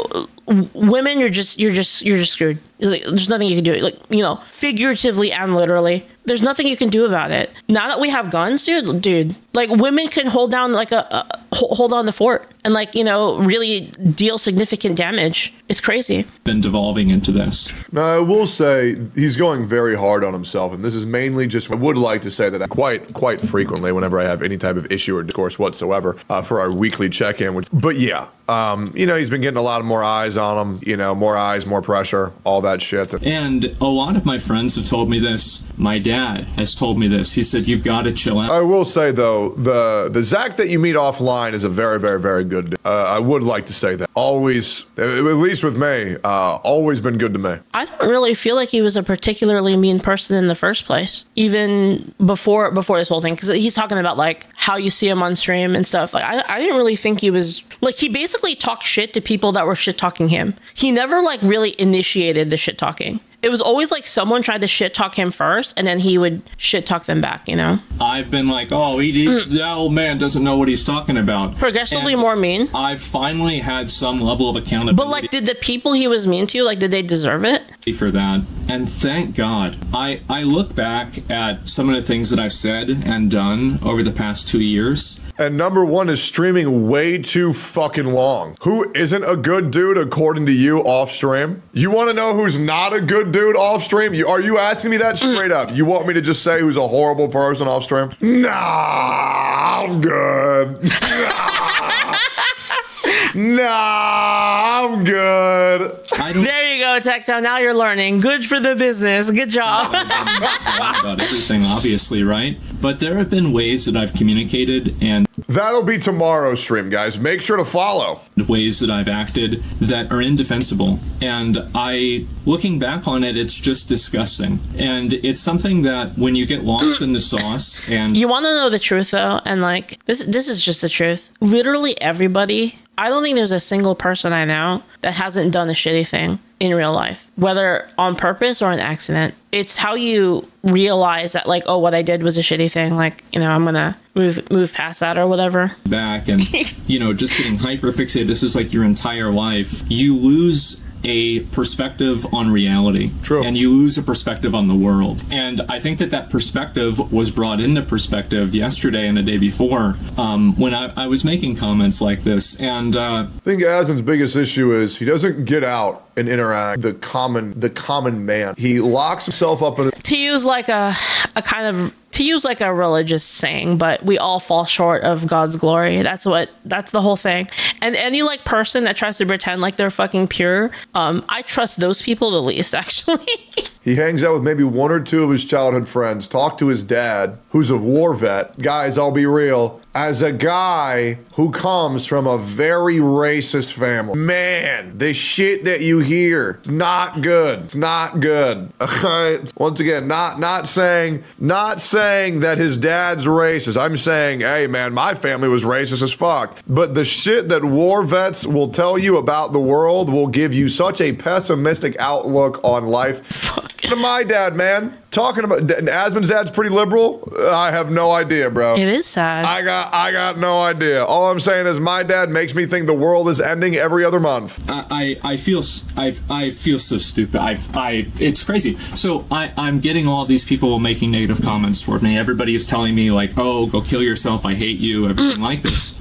women, you're just you're just you're just screwed. Like, there's nothing you can do, like, you know, figuratively and literally. There's nothing you can do about it. Now that we have guns, dude, dude, like, women can hold down, like, a, a hold on the fort and, like, you know, really deal significant damage. It's crazy. Been devolving into this. Now, I will say he's going very hard on himself, and this is mainly just, I would like to say that I quite, quite frequently, whenever I have any type of issue or discourse whatsoever, uh, for our weekly check-in, which, but yeah, um, you know, he's been getting a lot of more eyes on him, you know, more eyes, more pressure, all that shit. And a lot of my friends have told me this. My dad Dad has told me this. He said, you've got to chill out. I will say, though, the the Zach that you meet offline is a very, very, very good dude. Uh, I would like to say that. Always, at least with me, uh, always been good to me. I don't really feel like he was a particularly mean person in the first place, even before before this whole thing, because he's talking about, like, how you see him on stream and stuff. Like, I, I didn't really think he was, like, he basically talked shit to people that were shit-talking him. He never, like, really initiated the shit-talking. It was always like someone tried to shit talk him first, and then he would shit talk them back, you know? I've been like, oh, he, he's, that old man doesn't know what he's talking about. Progressively and more mean. I've finally had some level of accountability. But, like, did the people he was mean to, like, did they deserve it? For that. And thank God. I, I look back at some of the things that I've said and done over the past two years. And number one is streaming way too fucking long. Who isn't a good dude according to you off stream? You want to know who's not a good dude off stream? You, are you asking me that straight up? You want me to just say who's a horrible person off stream? Nah, I'm good. Nah. Nah, I'm good. I don't there you go, Tectone. Now you're learning. Good for the business. Good job. About everything, obviously, right? But there have been ways that I've communicated, and that'll be tomorrow's stream, guys. Make sure to follow. Ways that I've acted that are indefensible. And I, looking back on it, it's just disgusting. And it's something that when you get lost in the sauce and... You want to know the truth, though? And, like, this, this is just the truth. Literally everybody... I don't think there's a single person I know that hasn't done a shitty thing in real life, whether on purpose or an accident. It's how you realize that, like, oh, what I did was a shitty thing. Like, you know, I'm gonna move move past that or whatever. Back and, you know, just getting hyperfixated. This is like your entire life. You lose a perspective on reality. True. And you lose a perspective on the world. And I think that that perspective was brought into perspective yesterday and the day before um, when I, I was making comments like this. And uh, I think Asin's biggest issue is he doesn't get out and interact the common the common man. He locks himself up in. To use like a a kind of. To use like a religious saying, but we all fall short of God's glory. That's what, that's the whole thing. And any like person that tries to pretend like they're fucking pure, um, I trust those people the least, actually. He hangs out with maybe one or two of his childhood friends, talk to his dad, who's a war vet. Guys, I'll be real. As a guy who comes from a very racist family, man, the shit that you hear, it's not good. It's not good. All right. Once again, not not saying, not saying that his dad's racist. I'm saying, hey man, my family was racist as fuck. But the shit that war vets will tell you about the world will give you such a pessimistic outlook on life. Fuck. To my dad, man. Talking about Asmon's dad's pretty liberal. I have no idea, bro. It is sad. I got, I got no idea. All I'm saying is my dad makes me think the world is ending every other month. I, I, I feel, I, I feel so stupid. I, I, it's crazy. So I, I'm getting all these people making negative comments toward me. Everybody is telling me like, oh, go kill yourself. I hate you. Everything like this.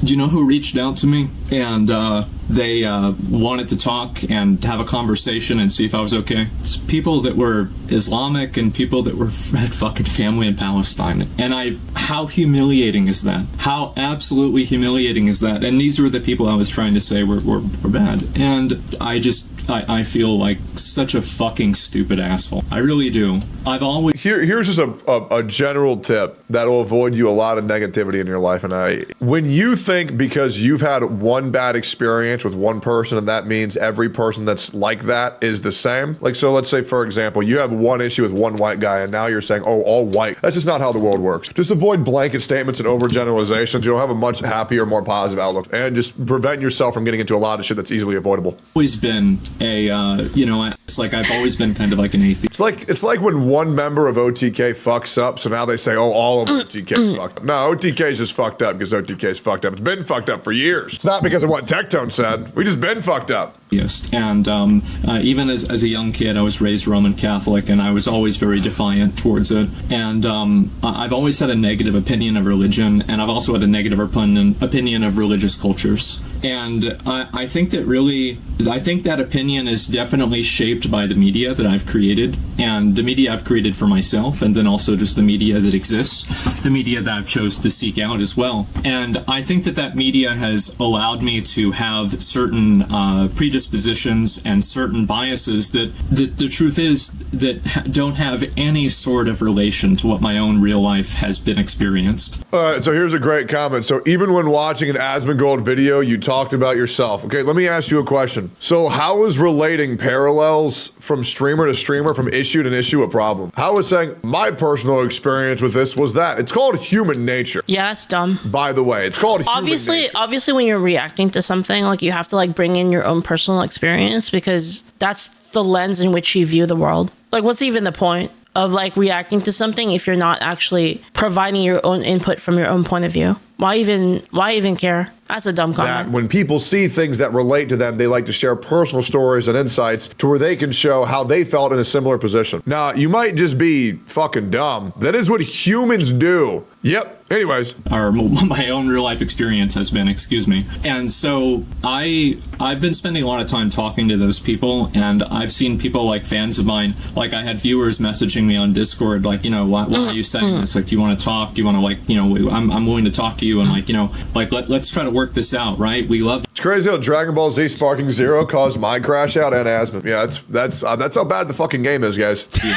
Do you know who reached out to me? And uh, they uh, wanted to talk and have a conversation and see if I was okay. It's people that were Islamic and people that were had fucking family in Palestine. And I, how humiliating is that? How absolutely humiliating is that? And these were the people I was trying to say were, were, were bad. And I just I, I feel like such a fucking stupid asshole. I really do. I've always... Here, here's just a, a, a general tip that'll avoid you a lot of negativity in your life. And I, when you think because you've had one bad experience with one person and that means every person that's like that is the same. Like, so let's say, for example, you have one issue with one white guy and now you're saying, oh, all white. That's just not how the world works. Just avoid blanket statements and overgeneralizations. You'll have a much happier, more positive outlook and just prevent yourself from getting into a lot of shit that's easily avoidable. Always been a, uh, you know, it's like I've always been kind of like an atheist. It's like, it's like when one member of O T K fucks up, so now they say, oh, all of O T K's fucked up. No, O T K's just fucked up because O T K's fucked up. It's been fucked up for years. It's not because of what Tectone said. We just been fucked up. Yes, and um, uh, even as, as a young kid, I was raised Roman Catholic, and I was always very defiant towards it. And um, I've always had a negative opinion of religion, and I've also had a negative opinion of religious cultures. And I, I think that really, I think that opinion is definitely shaped by the media that I've created, and the media I've created for myself, and then also just the media that exists, the media that I've chose to seek out as well. And I think that that media has allowed me to have certain uh, predispositions positions and certain biases that, that the truth is that ha don't have any sort of relation to what my own real life has been experienced. All right, so here's a great comment. So even when watching an Asmongold video, you talked about yourself. Okay, let me ask you a question. So how is relating parallels from streamer to streamer, from issue to issue, a problem? How is saying my personal experience with this was that? It's called human nature. Yeah, that's dumb. By the way, it's called obviously, human nature. Obviously, when you're reacting to something, like you have to like bring in your own personal experience because that's the lens in which you view the world. Like, what's even the point of like reacting to something if you're not actually providing your own input from your own point of view? Why even why even care? That's a dumb comment. That when people see things that relate to them, they like to share personal stories and insights to where they can show how they felt in a similar position. Now, you might just be fucking dumb. That is what humans do. Yep. Anyways, or my own real life experience has been, excuse me. And so I, I've been spending a lot of time talking to those people, and I've seen people like fans of mine, like I had viewers messaging me on Discord, like, you know, why, why are you saying this? Like, do you want to talk? Do you want to like, you know, I'm, I'm willing to talk to you and like, you know, like, let, let's try to work this out, right? We love you. It's crazy how Dragon Ball Z Sparking Zero caused my crash out and Asmund. Yeah, that's, that's, uh, that's how bad the fucking game is, guys. Yeah.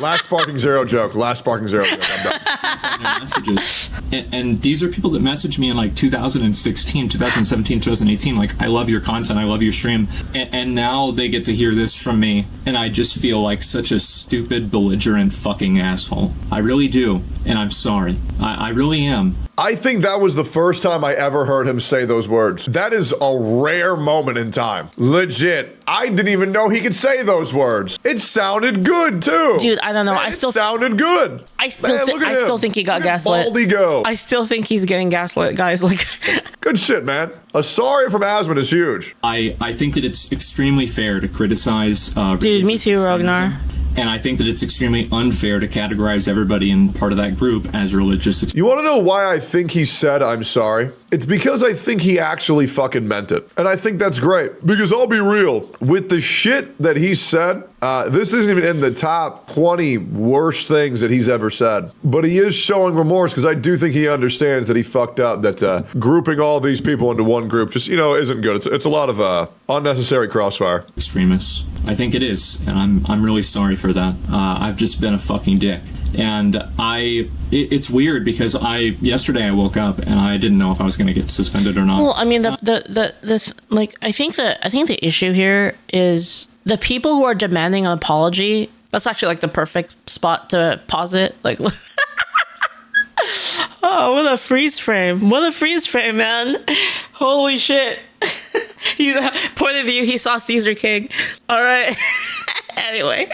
Last Sparking Zero joke, last Sparking Zero joke, I'm done. Messages. And, and these are people that messaged me in like two thousand sixteen, two thousand seventeen, two thousand eighteen, like, I love your content, I love your stream. And, and now they get to hear this from me, and I just feel like such a stupid, belligerent fucking asshole. I really do, and I'm sorry. I, I really am. I think that was the first time I ever heard him say those words. That is a rare moment in time. Legit. I didn't even know he could say those words. It sounded good, too. Dude, I don't know. Man, I still it sounded good. I still, Man, I him. still think he got gaslit. Baldy go. I still think he's getting gaslit, guys. Like, good shit, man. A sorry from Asmund is huge. I, I think that it's extremely fair to criticize. Uh, Dude, me too, Ragnar. And I think that it's extremely unfair to categorize everybody in part of that group as religious. You want to know why I think he said, I'm sorry? It's because I think he actually fucking meant it. And I think that's great. Because I'll be real, with the shit that he said, uh, this isn't even in the top twenty worst things that he's ever said. But he is showing remorse because I do think he understands that he fucked up, that uh, grouping all these people into one group just, you know, isn't good. It's, it's a lot of uh, unnecessary crossfire. Extremists. I think it is. And I'm, I'm really sorry for For that. Uh, I've just been a fucking dick. And I, it, it's weird because I, yesterday I woke up and I didn't know if I was going to get suspended or not. Well, I mean, the, the, the, the, like, I think the, I think the issue here is the people who are demanding an apology. That's actually like the perfect spot to pause it. Like, oh, what a freeze frame. What a freeze frame, man. Holy shit. He's, point of view, he saw Caesar King. All right. Anyway,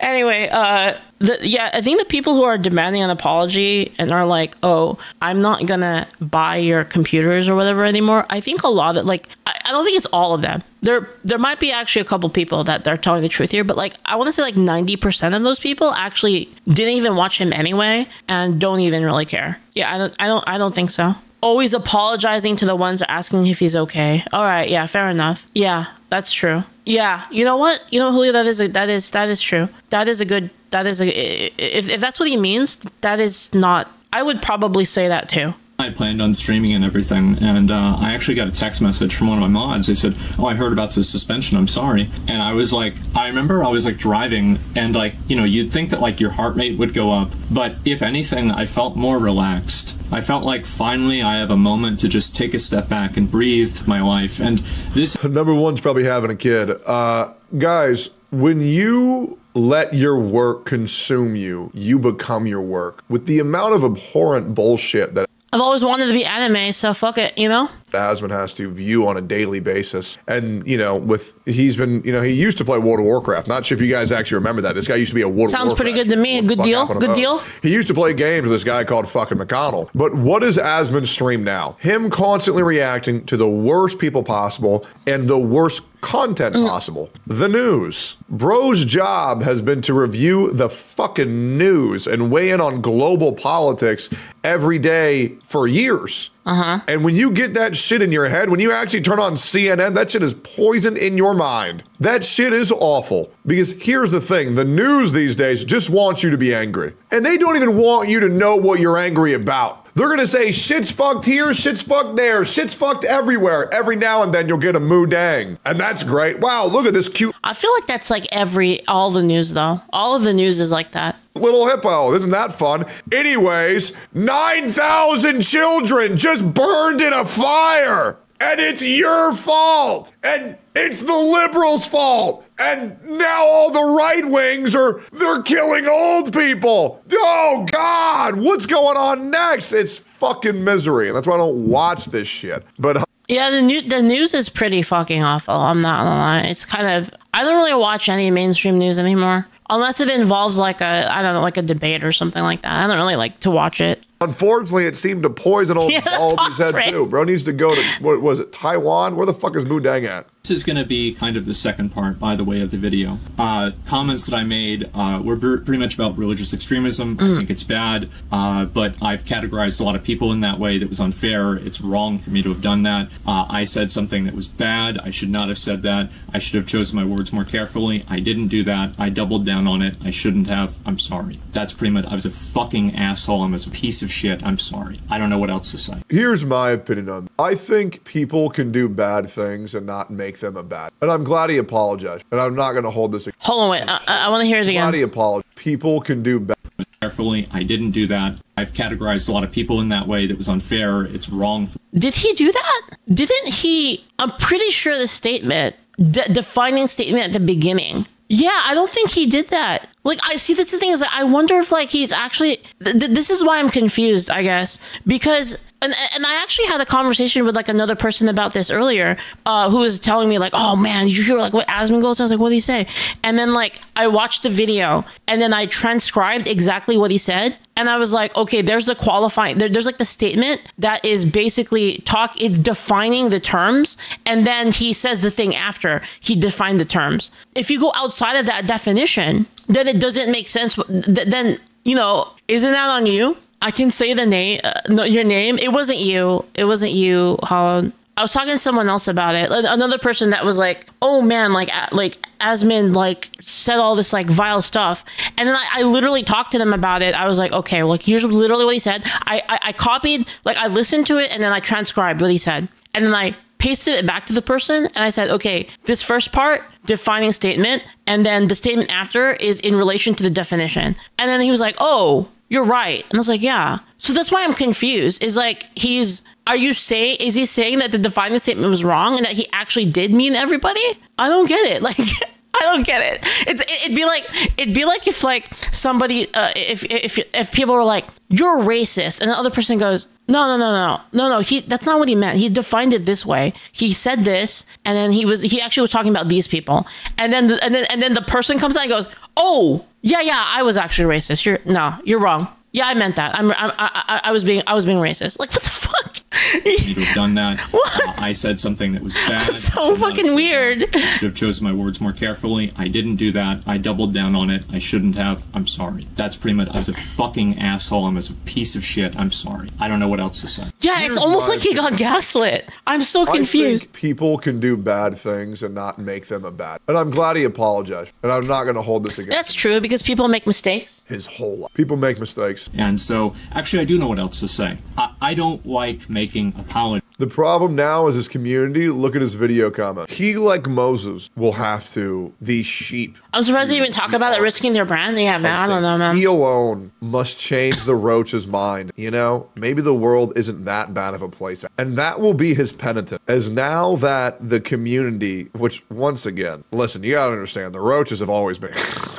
anyway, uh, the, yeah, I think the people who are demanding an apology and are like, oh, I'm not going to buy your computers or whatever anymore. I think a lot of like, I, I don't think it's all of them. There, there might be actually a couple people that they're telling the truth here, but like, I want to say like ninety percent of those people actually didn't even watch him anyway and don't even really care. Yeah, I don't, I don't, I don't think so. Always apologizing to the ones asking if he's okay. All right. Yeah, fair enough. Yeah, that's true. Yeah. You know what? You know, Julio, that is, a, that is, that is true. That is a good, that is a, if, if that's what he means, that is not, I would probably say that too. I planned on streaming and everything, and uh, I actually got a text message from one of my mods. They said, "Oh, I heard about the suspension, I'm sorry." And I was like, I remember I was like driving, and like, you know, you'd think that like your heart rate would go up, but if anything, I felt more relaxed. I felt like finally I have a moment to just take a step back and breathe my life. And this number one's probably having a kid. Uh, guys, when you let your work consume you, you become your work. With the amount of abhorrent bullshit that I've always wanted to be anime, so fuck it, you know? Asmongold has to view on a daily basis. And, you know, with, he's been, you know, he used to play World of Warcraft. Not sure if you guys actually remember that. This guy used to be a World Sounds of Warcraft. Sounds pretty good to me. Good deal. Good deal. He used to play games with this guy called fucking McConnell. But what is Asmongold's stream now? Him constantly reacting to the worst people possible and the worst content mm. possible. The news. Bro's job has been to review the fucking news and weigh in on global politics every day for years. Uh-huh. And when you get that shit in your head, when you actually turn on C N N, that shit is poison in your mind. That shit is awful. Because here's the thing, the news these days just wants you to be angry. And they don't even want you to know what you're angry about. They're gonna say shit's fucked here, shit's fucked there, shit's fucked everywhere. Every now and then you'll get a Moodang. And that's great. Wow, look at this cute. I feel like that's like every, all the news though. All of the news is like that. Little hippo, isn't that fun? Anyways, nine thousand children just burned in a fire. And it's your fault. And it's the liberals' fault. And now all the right wings are, they're killing old people. Oh God, what's going on next? It's fucking misery. And that's why I don't watch this shit. But yeah, the, new, the news is pretty fucking awful. I'm not gonna lie. It's kind of, I don't really watch any mainstream news anymore. Unless it involves like a, I don't know, like a debate or something like that. I don't really like to watch it. Unfortunately, it seemed to poison all, yeah, all these heads right. too. Bro needs to go to, what was it, Taiwan? Where the fuck is Moodang at? This is going to be kind of the second part, by the way, of the video. Uh, comments that I made uh, were pretty much about religious extremism. Mm. I think it's bad, uh, but I've categorized a lot of people in that way. That was unfair. It's wrong for me to have done that. Uh, I said something that was bad. I should not have said that. I should have chosen my words more carefully. I didn't do that. I doubled down on it. I shouldn't have. I'm sorry. That's pretty much, I was a fucking asshole. I was a piece of shit. I'm sorry. I don't know what else to say. Here's my opinion on that. I think people can do bad things and not make them a bad. And I'm glad he apologized. And I'm not going to hold this. Hold on, wait. I, I want to hear it again. I'm glad he apologized. People can do bad. Carefully, I didn't do that. I've categorized a lot of people in that way. That was unfair. It's wrong. Did he do that? Didn't he? I'm pretty sure the statement, the defining statement at the beginning. Yeah, I don't think he did that. Like, I see, that's the thing is, like, I wonder if, like, he's actually, th th this is why I'm confused, I guess, because, and, and I actually had a conversation with, like, another person about this earlier, uh, who was telling me, like, oh, man, did you hear, like, what Asmongold said? I was like, what did he say? And then, like, I watched the video, and then I transcribed exactly what he said, and I was like, okay, there's the qualifying, there, there's, like, the statement that is basically talk, it's defining the terms, and then he says the thing after he defined the terms. If you go outside of that definition, then it doesn't make sense. Then, you know, isn't that on you? I can say the name, uh, no, your name. It wasn't you. It wasn't you, Holland. I was talking to someone else about it. Another person that was like, oh man, like, like Asmongold, like said all this like vile stuff. And then I, I literally talked to them about it. I was like, okay, like here's literally what he said. I, I, I copied, like I listened to it and then I transcribed what he said. And then I pasted it back to the person and I said, okay, this first part, defining statement, and then the statement after is in relation to the definition. And then he was like, oh, you're right. And I was like, yeah. So that's why I'm confused. Is like, he's, are you saying, is he saying that the defining statement was wrong and that he actually did mean everybody? I don't get it. Like, I don't get it. It's, it'd be like, it'd be like if like somebody, uh, if, if, if people were like, you're racist. And the other person goes, no, no, no, no, no, no. He, that's not what he meant. He defined it this way. He said this. And then he was, he actually was talking about these people. And then, the, and then, and then the person comes out and goes, oh yeah, yeah, I was actually racist. You're no, you're wrong. Yeah, I meant that. I'm, I'm I, I was being, I was being racist. Like, what the fuck? You'd have done that. What? Uh, I said something that was bad. That's so fucking weird. That. I should have chosen my words more carefully. I didn't do that. I doubled down on it. I shouldn't have. I'm sorry. That's pretty much. I was a fucking asshole. I was a piece of shit. I'm sorry. I don't know what else to say. Yeah, Here's it's almost like he got gaslit. I'm so confused. I think people can do bad things and not make them a bad. And I'm glad he apologized. And I'm not going to hold this against. That's him. True because people make mistakes. His whole life. People make mistakes. And so, actually, I do know what else to say. I, I don't like making apologies. The problem now is his community. Look at his video comment. He, like Moses, will have to, these sheep. I'm surprised they even talk about it, risking their brand they have now. I don't know, man. He alone must change the roach's mind. You know, maybe the world isn't that bad of a place. And that will be his penitence. As now that the community, which once again, listen, you gotta understand, the roaches have always been.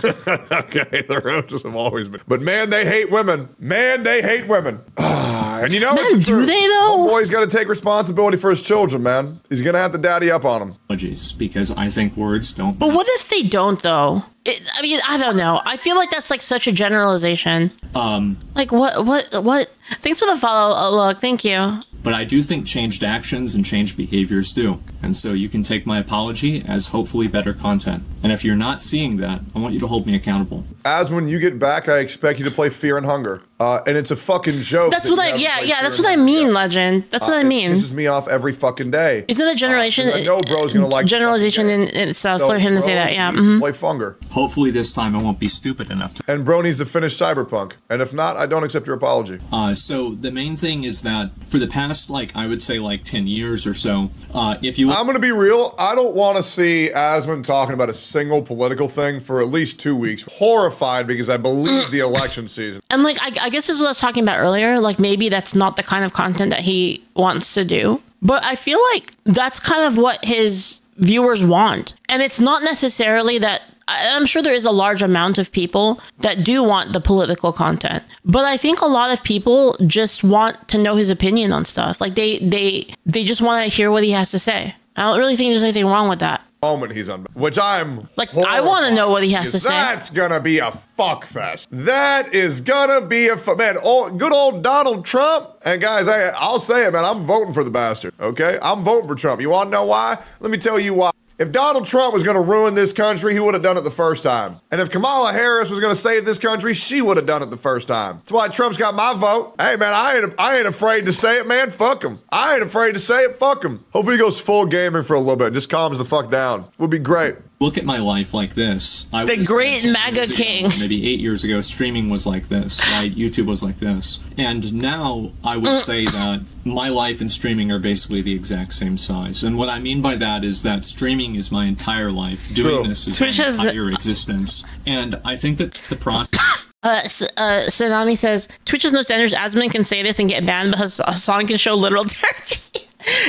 Okay, the roaches have always been. But man, they hate women. Man, they hate women. And you know what? Man, do true. They though? Boy's gotta take responsibility. Responsibility for his children, man. He's gonna have to daddy up on him. Apologies, because I think words don't. But what if they don't, though? It, I mean, I don't know. I feel like that's like such a generalization. Um, like what, what, what? Thanks for the follow. Look, thank you. But I do think changed actions and changed behaviors do. And so you can take my apology as hopefully better content. And if you're not seeing that, I want you to hold me accountable. As when you get back, I expect you to play Fear and Hunger. Uh, and it's a fucking joke. That's that what I, yeah, yeah, that's what I mean, yeah. Legend. That's uh, what I mean. It pisses me off every fucking day. Isn't that generalization? Uh, I know bro's gonna like generalization in itself, so for him to say that, yeah. Mm-hmm. Play Funger. Hopefully this time I won't be stupid enough to. And bro needs to finish Cyberpunk. And if not, I don't accept your apology. Uh, so the main thing is that for the past, like, I would say like ten years or so, uh, if you- I'm gonna be real, I don't wanna see Asmund talking about a single political thing for at least two weeks. Horrified because I believe the election season. And like, I, I I guess this is what I was talking about earlier. Like, maybe that's not the kind of content that he wants to do. But I feel like that's kind of what his viewers want. And it's not necessarily that... I'm sure there is a large amount of people that do want the political content. But I think a lot of people just want to know his opinion on stuff. Like, they, they, they just want to hear what he has to say. I don't really think there's anything wrong with that. Moment he's on, which I'm like, horrified. I want to know what he has to say. That's gonna be a fuck fest. That is gonna be a fu man. Old, good old Donald Trump. And guys, I, I'll say it, man. I'm voting for the bastard. Okay, I'm voting for Trump. You want to know why? Let me tell you why. If Donald Trump was gonna ruin this country, he would have done it the first time. And if Kamala Harris was gonna save this country, she would have done it the first time. That's why Trump's got my vote. Hey man, I ain't, I ain't afraid to say it, man, fuck him. I ain't afraid to say it, fuck him. Hopefully he goes full gaming for a little bit, just calms the fuck down. Would be great. Look at my life like this. I the great MAGA king. Ago, maybe eight years ago, streaming was like this, right? YouTube was like this. And now I would say that my life and streaming are basically the exact same size. And what I mean by that is that streaming is my entire life. Doing True. This is Twitch my entire has existence. And I think that the process... Uh, uh, Sanami says, Twitch has no standards. Asmund can say this and get banned, but Hassan can show literal terrorist.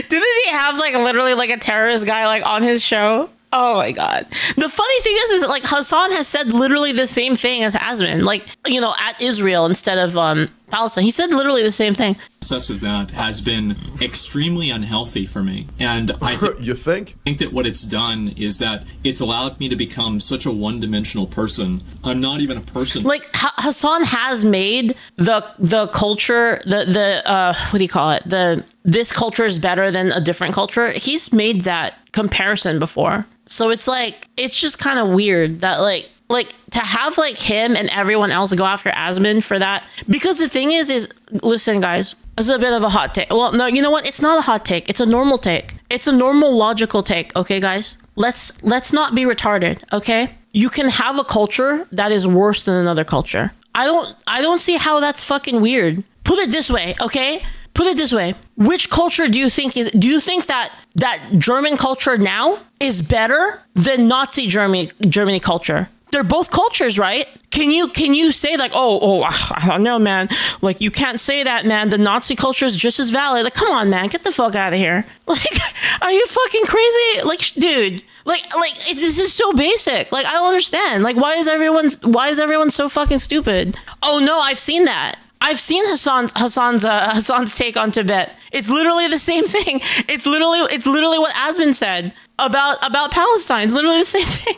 Didn't he have, like, literally, like, a terrorist guy, like, on his show? Oh my God. The funny thing is, is that, like, Hassan has said literally the same thing as Asmund, like, you know, at Israel instead of um, Palestine. He said literally the same thing. The process of that has been extremely unhealthy for me. And I th you think? I think that what it's done is that it's allowed me to become such a one-dimensional person. I'm not even a person. Like, ha Hassan has made the, the culture, the, the uh, what do you call it? The, this culture is better than a different culture. He's made that comparison before. So it's like, it's just kind of weird that like, like to have like him and everyone else go after Asmund for that. Because the thing is, is listen, guys, it's a bit of a hot take. Well, no, you know what? It's not a hot take. It's a normal take. It's a normal logical take. Okay, guys, let's, let's not be retarded. Okay. You can have a culture that is worse than another culture. I don't, I don't see how that's fucking weird. Put it this way. Okay. Put it this way. Which culture do you think is, do you think that that German culture now is better than Nazi Germany, Germany culture? They're both cultures, right? Can you, can you say like, oh, oh, I don't know, man. Like, you can't say that, man. The Nazi culture is just as valid. Like, come on, man, get the fuck out of here. Like, are you fucking crazy? Like, dude, like, like it, this is so basic. Like, I don't understand. Like, why is everyone's, why is everyone so fucking stupid? Oh no, I've seen that. I've seen Hassan's Hassan's uh, Hassan's take on Tibet. It's literally the same thing. It's literally it's literally what Asmund said about about Palestine. It's literally the same thing.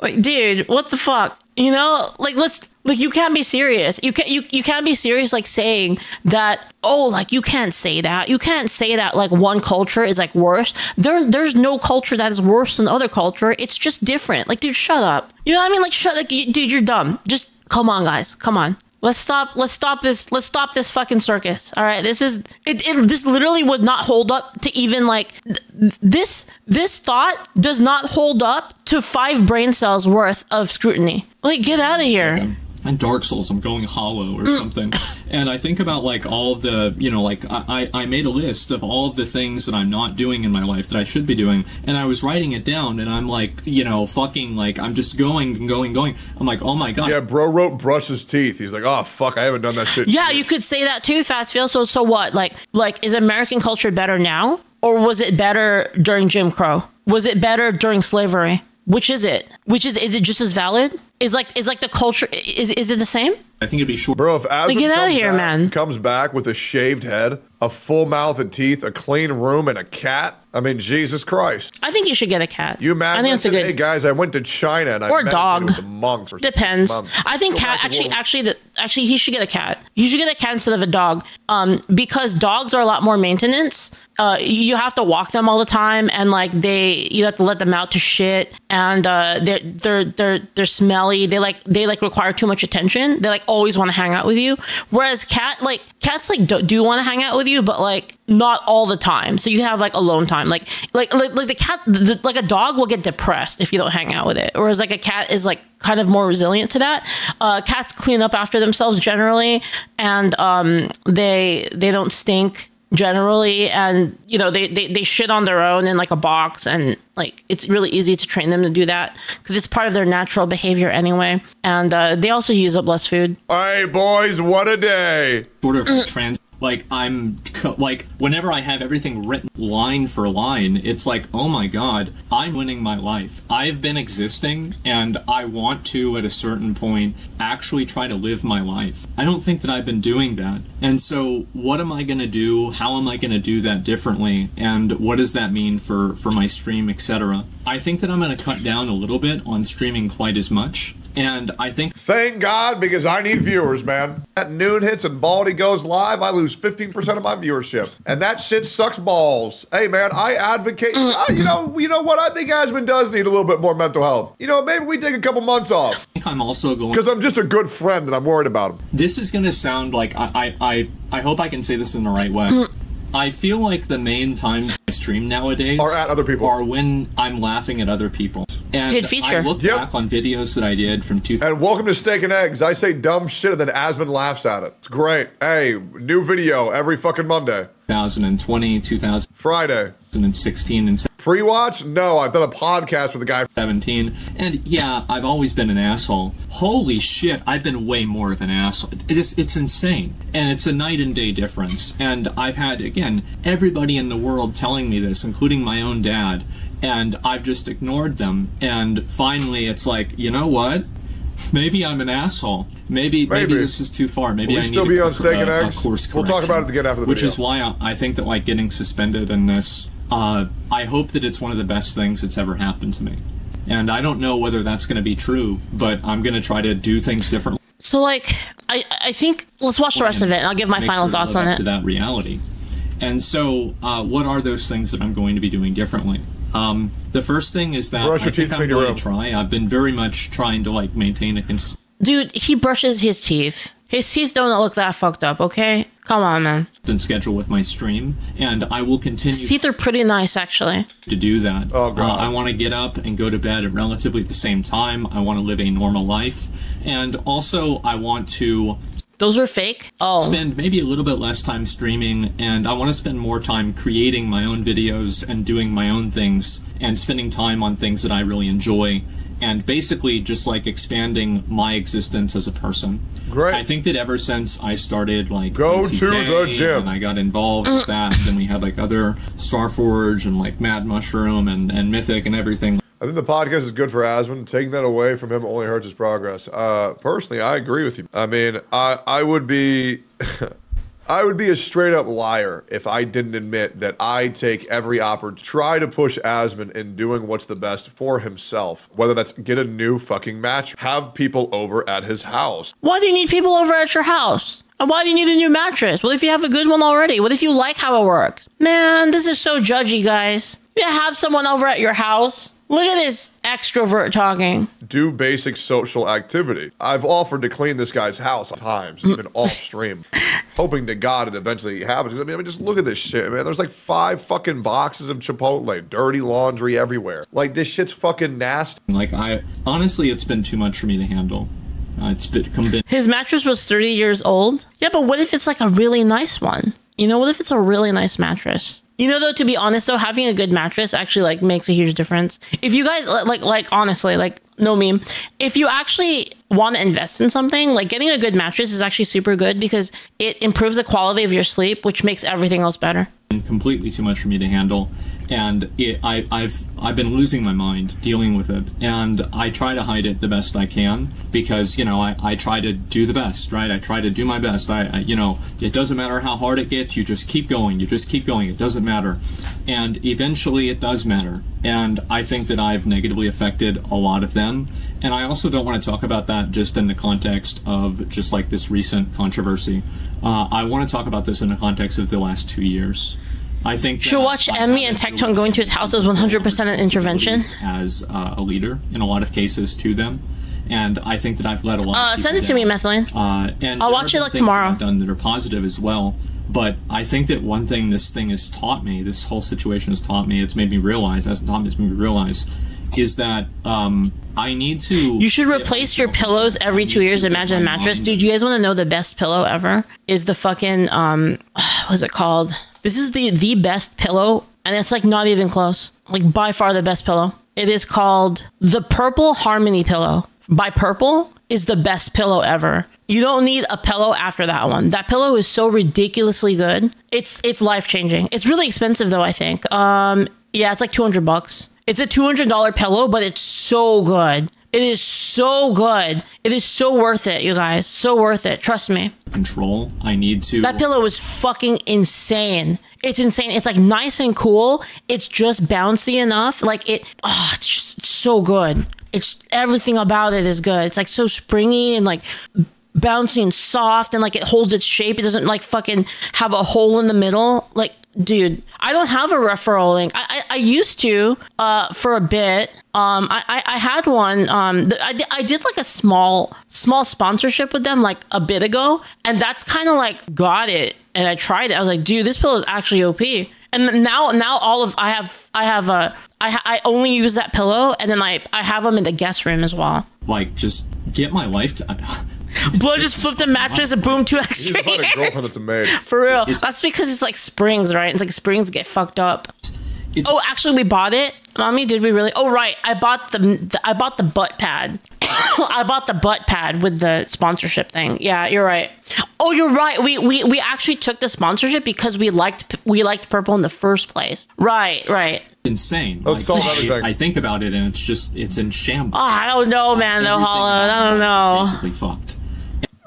Like, dude, what the fuck? You know, like, let's like you can't be serious. You can't you you can't be serious like saying that. Oh, like you can't say that. You can't say that like one culture is like worse. There there's no culture that is worse than other culture. It's just different. Like, dude, shut up. You know what I mean? Like, shut like you, dude, you're dumb. Just come on, guys. Come on. Let's stop, let's stop this, let's stop this fucking circus, all right? This is, it, it this literally would not hold up to even like, th this, this thought does not hold up to five brain cells worth of scrutiny. Like, get out of here. and Dark Souls, I'm going hollow or something. And I think about like all of the, you know, like I, I made a list of all of the things that I'm not doing in my life that I should be doing. And I was writing it down and I'm like, you know, fucking like, I'm just going and going, going. I'm like, oh my God. Yeah, bro wrote brush his teeth. He's like, oh fuck, I haven't done that shit. Yeah, you could say that too, Fast Feel. So, so what? Like, like is American culture better now? Or was it better during Jim Crow? Was it better during slavery? Which is it? Which is, is it just as valid? Is like, is like the culture, is, is it the same? I think it'd be short. Bro, if Asmongold get out of here, back, man. comes back with a shaved head, a full mouth and teeth, a clean room, and a cat, I mean, Jesus Christ. I think you should get a cat. You imagine? I think it's a good... Hey guys, I went to China and or I met dog. with the monks. For Depends. Six months. I think Go cat, actually, actually, the, actually, he should get a cat. You should get a cat instead of a dog, um, because dogs are a lot more maintenance. Uh, you have to walk them all the time, and like they, you have to let them out to shit, and uh, they're they're they're they're smelly. They like they like require too much attention. They like always want to hang out with you. Whereas cat, like cats, like do, do want to hang out with you, but like not all the time. So you have like alone time. Like like like, like the cat, the, like a dog will get depressed if you don't hang out with it. Whereas like a cat is like kind of more resilient to that. Uh, cats clean up after themselves generally, and um, they they don't stink. Generally, and you know they, they they shit on their own in like a box, and like it's really easy to train them to do that because it's part of their natural behavior anyway. And uh, they also use up less food. Hey boys, what a day! Sort of mm. trans. Like I'm like whenever I have everything written line for line, it's like, oh my God, I'm winning my life. I've been existing and I want to at a certain point actually try to live my life. I don't think that I've been doing that. And so what am I going to do? How am I going to do that differently? And what does that mean for, for my stream, et cetera? I think that I'm going to cut down a little bit on streaming quite as much. And I think- Thank God, because I need viewers, man. At noon hits and Baldy goes live, I lose fifteen percent of my viewership. And that shit sucks balls. Hey man, I advocate, I, you know you know what? I think Asmon does need a little bit more mental health. You know, maybe we take a couple months off. I think I'm also going- Because I'm just a good friend and I'm worried about him. This is gonna sound like, I, I, I, I hope I can say this in the right way. I feel like the main times I stream nowadays are at other people, are when I'm laughing at other people. And good feature. I look yep. back on videos that I did from two. And welcome to Steak and Eggs. I say dumb shit and then Asmon laughs at it. It's great. Hey, new video every fucking Monday. twenty twenty, two thousand Friday, two thousand sixteen, and pre-watch. No, I've done a podcast with a guy seventeen, and yeah, I've always been an asshole. Holy shit, I've been way more of an asshole. It is, it's insane, and it's a night and day difference. And I've had again everybody in the world telling me this, including my own dad, and I've just ignored them. And finally, it's like, you know what? Maybe I'm an asshole. Maybe maybe, maybe this is too far. Maybe we I need still be to on Steak and Eggs. Course correction. We'll talk about it again after the Which video. is why I, I think that like getting suspended in this, uh, I hope that it's one of the best things that's ever happened to me. And I don't know whether that's going to be true, but I'm going to try to do things differently. So like, I, I think, let's watch the rest of it and I'll give my final sure thoughts on it. To that reality. And so, uh, what are those things that I'm going to be doing differently? Um, the first thing is that Brush I your think teeth I'm going to try. I've been very much trying to like maintain a consistent. Dude, he brushes his teeth. His teeth don't look that fucked up, okay? Come on, man. Schedule with my stream, and I will continue. His teeth are pretty nice, actually. To do that. Oh, God. Uh, I want to get up and go to bed at relatively the same time. I want to live a normal life. And also, I want to... Those are fake. Oh. Spend maybe a little bit less time streaming, and I want to spend more time creating my own videos and doing my own things and spending time on things that I really enjoy and basically just like expanding my existence as a person. Great. I think that ever since I started like Go O T K to the gym and I got involved with that, then we had like other Starforge and like Mad Mushroom and, and Mythic and everything. I think the podcast is good for Asmon. Taking that away from him only hurts his progress. Uh, personally, I agree with you. I mean, I, I would be... I would be a straight-up liar if I didn't admit that I take every opportunity to try to push Asmon in doing what's the best for himself. Whether that's get a new fucking match, have people over at his house. Why do you need people over at your house? And why do you need a new mattress? What if you have a good one already? What if you like how it works? Man, this is so judgy, guys. You have someone over at your house? Look at this extrovert talking. Do basic social activity. I've offered to clean this guy's house times, even off stream, hoping to God it eventually happens. I mean, I mean, just look at this shit, man. There's like five fucking boxes of Chipotle, dirty laundry everywhere. Like, this shit's fucking nasty. Like, I honestly, it's been too much for me to handle. I'd spit come in. His mattress was thirty years old? Yeah, but what if it's like a really nice one? You know, what if it's a really nice mattress? You know, though, to be honest, though, having a good mattress actually, like, makes a huge difference. If you guys, like, like, honestly, like, no meme. If you actually want to invest in something, like, getting a good mattress is actually super good because it improves the quality of your sleep, which makes everything else better. Completely too much for me to handle. And it, I, I've I've been losing my mind dealing with it, and I try to hide it the best I can because, you know, I, I try to do the best, right? I try to do my best. I, I you know, it doesn't matter how hard it gets. You just keep going. You just keep going. It doesn't matter, and eventually it does matter. And I think that I've negatively affected a lot of them. And I also don't want to talk about that just in the context of just like this recent controversy. Uh, I want to talk about this in the context of the last two years. I think should watch Emmy and Tectone going to his house as one hundred percent an intervention as uh, a leader in a lot of cases to them, and I think that I've led a lot. Uh, of send it to me, Methylene. Uh, and I'll watch it like tomorrow. That I've done that are positive as well, but I think that one thing this thing has taught me, this whole situation has taught me, it's made me realize, that's taught me, it's made me realize, is that um, I need to. You should replace your pillows every two years. Imagine a mattress, dude. You guys want to know the best pillow ever? Is the fucking um, what's it called? This is the, the best pillow, and it's, like, not even close. Like, by far the best pillow. It is called the Purple Harmony Pillow. By Purple is the best pillow ever. You don't need a pillow after that one. That pillow is so ridiculously good. It's it's life-changing. It's really expensive, though, I think. Um, yeah, it's, like, two hundred bucks. It's a two hundred dollar pillow, but it's so good. It is so good. It is so worth it, you guys. So worth it. Trust me. Control. I need to. That pillow was fucking insane. It's insane. It's like nice and cool. It's just bouncy enough. Like it. Oh, it's just so good. It's everything about it is good. It's like so springy and like bouncy and soft and like it holds its shape. It doesn't like fucking have a hole in the middle. Like, dude, I don't have a referral link. I I, I used to uh, for a bit. Um, I, I, I had one. Um, th I, I did like a small small sponsorship with them like a bit ago, and that's kind of like got it. And I tried it. I was like, dude, this pillow is actually O P. And now now all of I have I have a I ha I only use that pillow, and then I I have them in the guest room as well. Like, just get my life to. Blow just flipped the mattress and boom, two extra years. For real. That's because it's like springs, right? It's like springs get fucked up. It's oh, actually, we bought it. Mommy, did we really? Oh, right. I bought the, the I bought the butt pad. I bought the butt pad with the sponsorship thing. Yeah, you're right. Oh, you're right. We we we actually took the sponsorship because we liked we liked purple in the first place. Right, right. Insane. Like, I, I think about it and it's just it's in shambles. Oh, I don't know, man. Though hollow. I don't know. Basically fucked.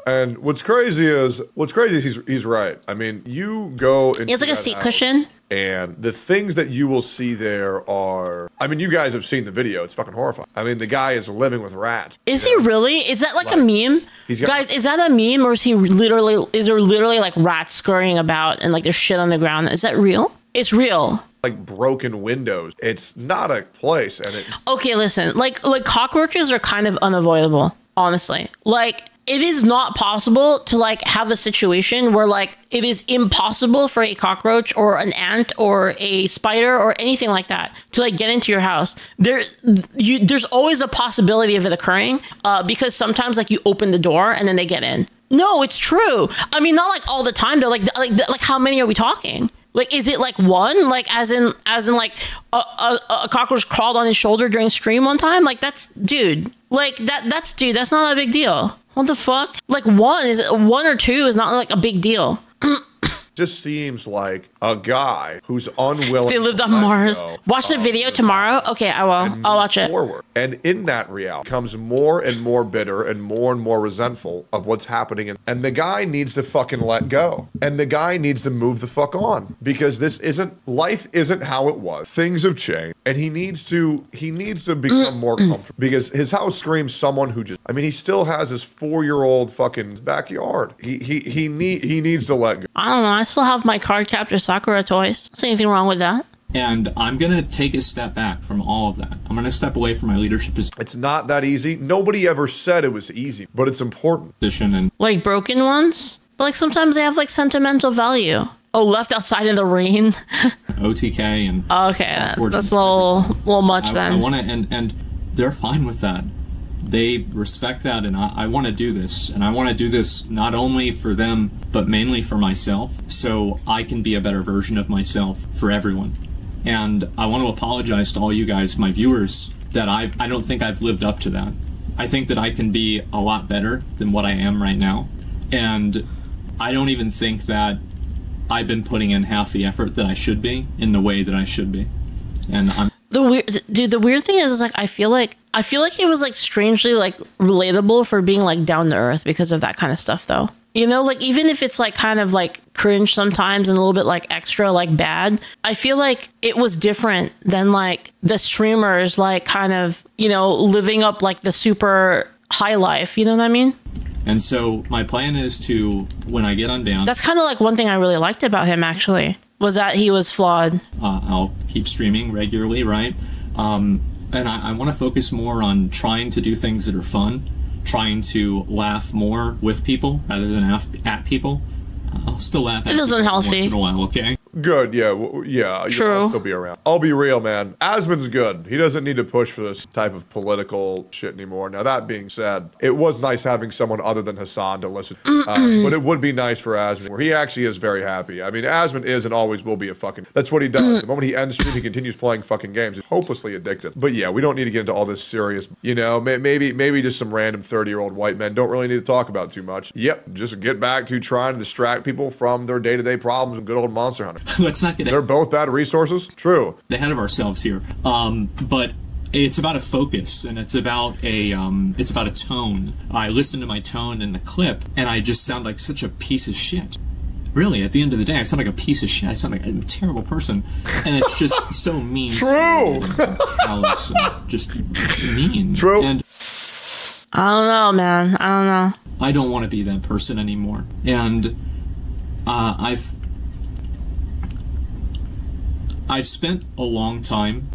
And what's crazy is what's crazy is he's he's right. I mean, you go into it's like a seat cushion. And the things that you will see there are, I mean, you guys have seen the video. It's fucking horrifying. I mean, the guy is living with rats. Is he really? Is that like, like a meme? He's got, guys, is that a meme or is he literally, is there literally like rats scurrying about and like there's shit on the ground? Is that real? It's real. Like broken windows. It's not a place. And it. Okay, listen, like, like cockroaches are kind of unavoidable, honestly. Like, it is not possible to like have a situation where like it is impossible for a cockroach or an ant or a spider or anything like that to like get into your house. There, you, there's always a possibility of it occurring uh, because sometimes like you open the door and then they get in. No, it's true. I mean, not like all the time though. Like, like, like how many are we talking? Like, is it like one? Like, as in, as in, like a, a, a cockroach crawled on his shoulder during stream one time. Like, that's dude. Like that. That's dude. That's not a big deal. What the fuck? Like one is one or two is not like a big deal. Just seems like a guy who's unwilling. They lived on Mars. Watch the video tomorrow. Okay, I will. I'll watch it. Forward. And in that reality comes more and more bitter and more and more resentful of what's happening. And the guy needs to fucking let go. And the guy needs to move the fuck on because this isn't life. Isn't how it was. Things have changed, and he needs to. He needs to become more comfortable because his house screams someone who just. I mean, he still has his four-year-old fucking backyard. He he he need he needs to let go. I don't know. I still have my card captor Sakura toys. Is anything wrong with that? And I'm going to take a step back from all of that. I'm going to step away from my leadership position. It's not that easy. Nobody ever said it was easy, but it's important. Position and like broken ones? But like sometimes they have like sentimental value. Oh, left outside in the rain. O T K and... Okay, that's, that's a little, little much I, then. I want to, and, and they're fine with that. they respect that, and I, I want to do this, and I want to do this not only for them, but mainly for myself, so I can be a better version of myself for everyone. And I want to apologize to all you guys, my viewers, that I've, I don't think I've lived up to that. I think that I can be a lot better than what I am right now, and I don't even think that I've been putting in half the effort that I should be in the way that I should be. And I'm the weird dude. The weird thing is, is like I feel like I feel like it was like strangely like relatable for being like down to earth because of that kind of stuff, though. You know, like even if it's like kind of like cringe sometimes and a little bit like extra like bad, I feel like it was different than like the streamers like kind of, you know, living up like the super high life. You know what I mean? And so my plan is to, when I get unbanned... That's kind of like one thing I really liked about him, actually, was that he was flawed. Uh, I'll keep streaming regularly, right? Um, and I, I want to focus more on trying to do things that are fun, trying to laugh more with people rather than af at people. I'll still laugh at it people unhealthy. once in a while, okay? Good, yeah, well, yeah. True. I'll still be around. I'll be real, man. Asmon's good. He doesn't need to push for this type of political shit anymore. Now, that being said, it was nice having someone other than Hassan to listen. uh, but it would be nice for Asmon, where he actually is very happy. I mean, Asmon is and always will be a fucking... That's what he does. The moment he ends stream, he continues playing fucking games. He's hopelessly addicted. But yeah, we don't need to get into all this serious... You know, may maybe maybe just some random thirty-year-old white men don't really need to talk about too much. Yep, just get back to trying to distract people from their day-to-day problems and good old Monster Hunter. Let's not get. They're both bad resources. True. Ahead of ourselves here, um, but it's about a focus, and it's about a um, it's about a tone. I listen to my tone in the clip, and I just sound like such a piece of shit. Really, at the end of the day, I sound like a piece of shit. I sound like I'm a terrible person, and it's just so mean. True. And callous and just mean. True. And I don't know, man. I don't know. I don't want to be that person anymore, and uh, I've. I've spent a long time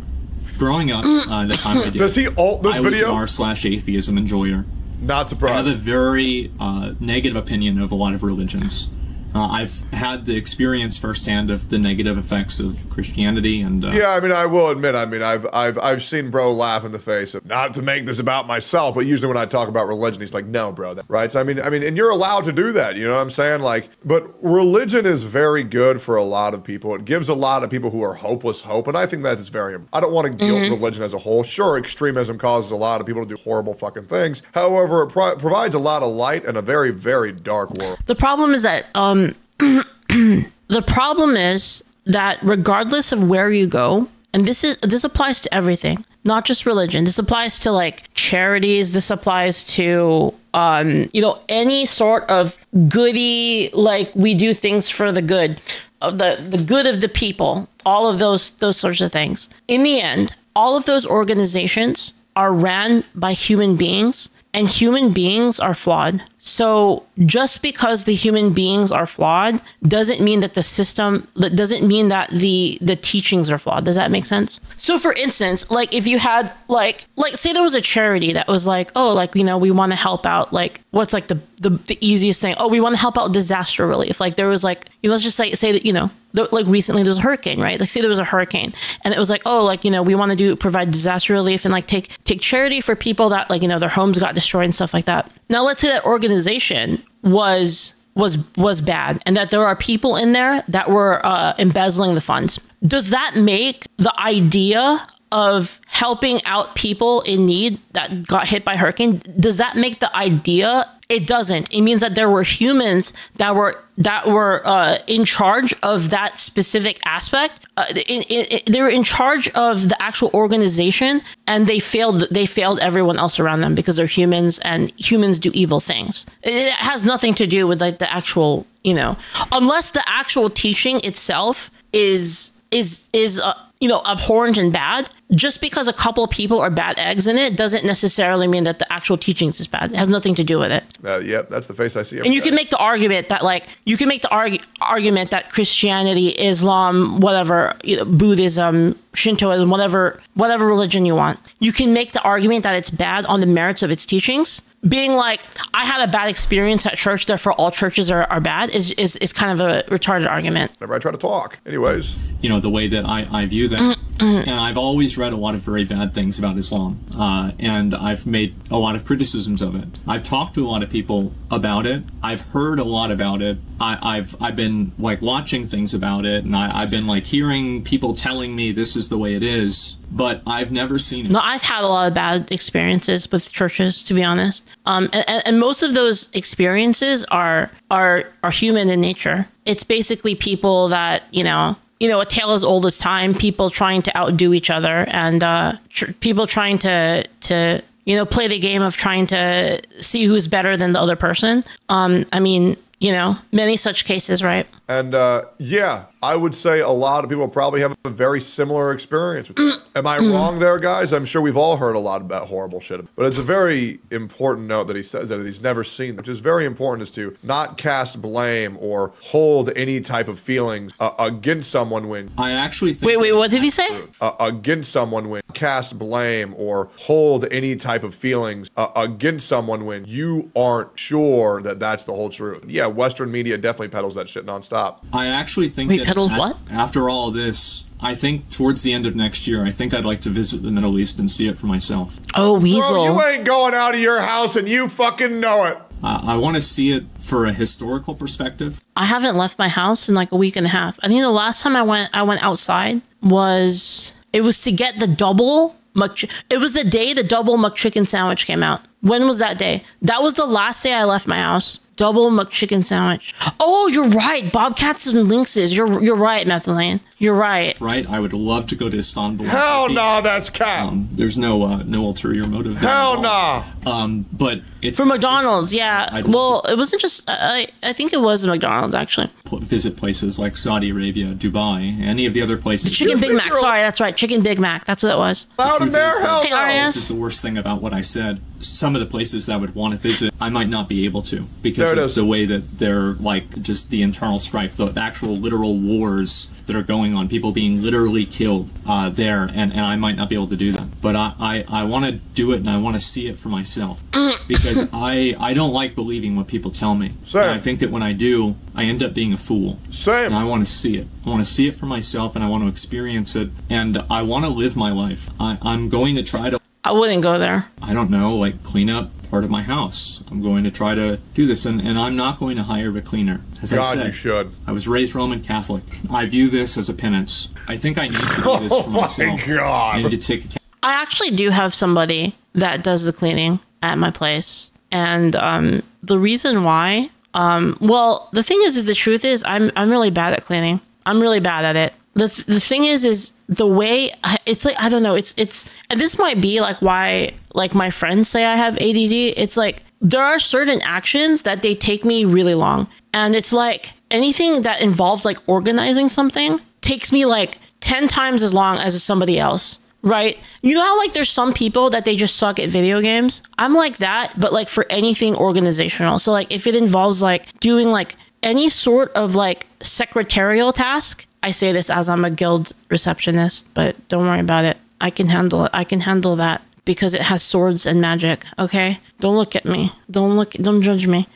growing up. Uh, the time I did. Does he alt this I video? I was an R slash atheism enjoyer. Not surprised. I have a very uh, negative opinion of a lot of religions. Uh, I've had the experience firsthand of the negative effects of Christianity, and uh, yeah, I mean, I will admit, I mean, I've I've I've seen bro laugh in the face of, not to make this about myself, but usually when I talk about religion, he's like, no, bro, that, right? So I mean, I mean, and you're allowed to do that, you know what I'm saying? Like, but religion is very good for a lot of people. It gives a lot of people who are hopeless hope, and I think that is very. I don't want to guilt mm-hmm. religion as a whole. Sure, extremism causes a lot of people to do horrible fucking things. However, it pro provides a lot of light in a very very dark world. The problem is that um. The problem is that regardless of where you go, and this is this applies to everything, not just religion. This applies to like charities. This applies to um, you know, any sort of goody, like we do things for the good of the the good of the people. All of those those sorts of things. In the end, all of those organizations are ran by human beings. And human beings are flawed. So just because the human beings are flawed doesn't mean that the system, that doesn't mean that the the teachings are flawed. Does that make sense? So for instance, like if you had like, like say there was a charity that was like, oh, like, you know, we want to help out, like what's like the, the, the easiest thing? Oh, we want to help out disaster relief. Like there was like, you know, let's just say, say that, you know, like recently there was a hurricane, right? Like say there was a hurricane and it was like, oh, like, you know, we want to do provide disaster relief and like take take charity for people that like, you know, their homes got destroyed and stuff like that. Now, let's say that organization was was was bad and that there are people in there that were uh, embezzling the funds. Does that make the idea of helping out people in need that got hit by hurricane, does that make the idea? It doesn't. It means that there were humans that were that were uh, in charge of that specific aspect. Uh, in, in, in, they were in charge of the actual organization, and they failed. They failed everyone else around them because they're humans, and humans do evil things. It has nothing to do with like the actual, you know, unless the actual teaching itself is is is. Uh, you know, abhorrent and bad. Just because a couple of people are bad eggs in it doesn't necessarily mean that the actual teachings is bad. It has nothing to do with it. Uh, yep, that's the face I see. And you can make the argument that like, you can make the arg argument that Christianity, Islam, whatever, you know, Buddhism, Shintoism, whatever, whatever religion you want. You can make the argument that it's bad on the merits of its teachings. Being like, I had a bad experience at church, therefore all churches are, are bad is, is, is kind of a retarded argument. Whenever I try to talk, anyways. You know, the way that I, I view that. And I've always read a lot of very bad things about Islam, uh, and I've made a lot of criticisms of it. I've talked to a lot of people about it. I've heard a lot about it. I, I've I've been like watching things about it, and I, I've been like hearing people telling me this is the way it is. But I've never seen it. No, I've had a lot of bad experiences with churches, to be honest. Um, and, and most of those experiences are are are human in nature. It's basically people that, you know, you know, a tale as old as time. People trying to outdo each other, and uh, tr people trying to to you know play the game of trying to see who's better than the other person. Um, I mean, you know, many such cases, right? And uh, yeah. I would say a lot of people probably have a very similar experience with that. Am I wrong there, guys? I'm sure we've all heard a lot about horrible shit. But it's a very important note that he says that he's never seen, which is very important, is to not cast blame or hold any type of feelings uh, against someone when... I actually think... Wait, wait, what did he say? Uh, against someone when... Cast blame or hold any type of feelings uh, against someone when you aren't sure that that's the whole truth. Yeah, Western media definitely peddles that shit nonstop. I actually think wait, that... What? After all this, I think towards the end of next year, I think I'd like to visit the Middle East and see it for myself. Oh, Weasel. Bro, you ain't going out of your house and you fucking know it. Uh, I want to see it for a historical perspective. I haven't left my house in like a week and a half. I think the last time I went, I went outside was, it was to get the double McChicken. It was the day the double McChicken sandwich came out. When was that day? That was the last day I left my house. Double McChicken sandwich. Oh, you're right. Bobcats and lynxes. You're you're right, Nathalan. You're right. Right. I would love to go to Istanbul. Hell no, nah, that's cat. Um, there's no uh, no ulterior motive. Hell no. Nah. Um, but it's for McDonald's. It's, yeah. I'd well, it wasn't just. I I think it was McDonald's actually. Visit places like Saudi Arabia, Dubai, any of the other places. The chicken Big Mac. Sorry, that's right. Chicken Big Mac. That's what that was. Out in there. Hell no. This is the worst thing about what I said. Some of the places that I would want to visit, I might not be able to because of the way that they're like just the internal strife, the actual literal wars that are going on, people being literally killed uh, there, and, and I might not be able to do that. But I, I, I want to do it and I want to see it for myself because I, I don't like believing what people tell me. Same. And I think that when I do, I end up being a fool. Same. And I want to see it. I want to see it for myself and I want to experience it and I want to live my life. I, I'm going to try to... I wouldn't go there. I don't know, like clean up part of my house. I'm going to try to do this, and, and I'm not going to hire a cleaner. As God, I said, you should. I was raised Roman Catholic. I view this as a penance. I think I need to do this for myself. Oh my God. I need to take. I actually do have somebody that does the cleaning at my place, and um, the reason why, um, well, the thing is, is the truth is, I'm I'm really bad at cleaning. I'm really bad at it. The, th the thing is, is the way I, it's like, I don't know. It's, it's, and this might be like why, like my friends say I have A D D. It's like, there are certain actions that they take me really long. And it's like anything that involves like organizing something takes me like ten times as long as somebody else. Right. You know how like there's some people that they just suck at video games. I'm like that, but like for anything organizational. So like if it involves like doing like any sort of like secretarial task, I say this as I'm a guild receptionist, but don't worry about it. I can handle it. I can handle that because it has swords and magic. Okay. Don't look at me. Don't look, don't judge me.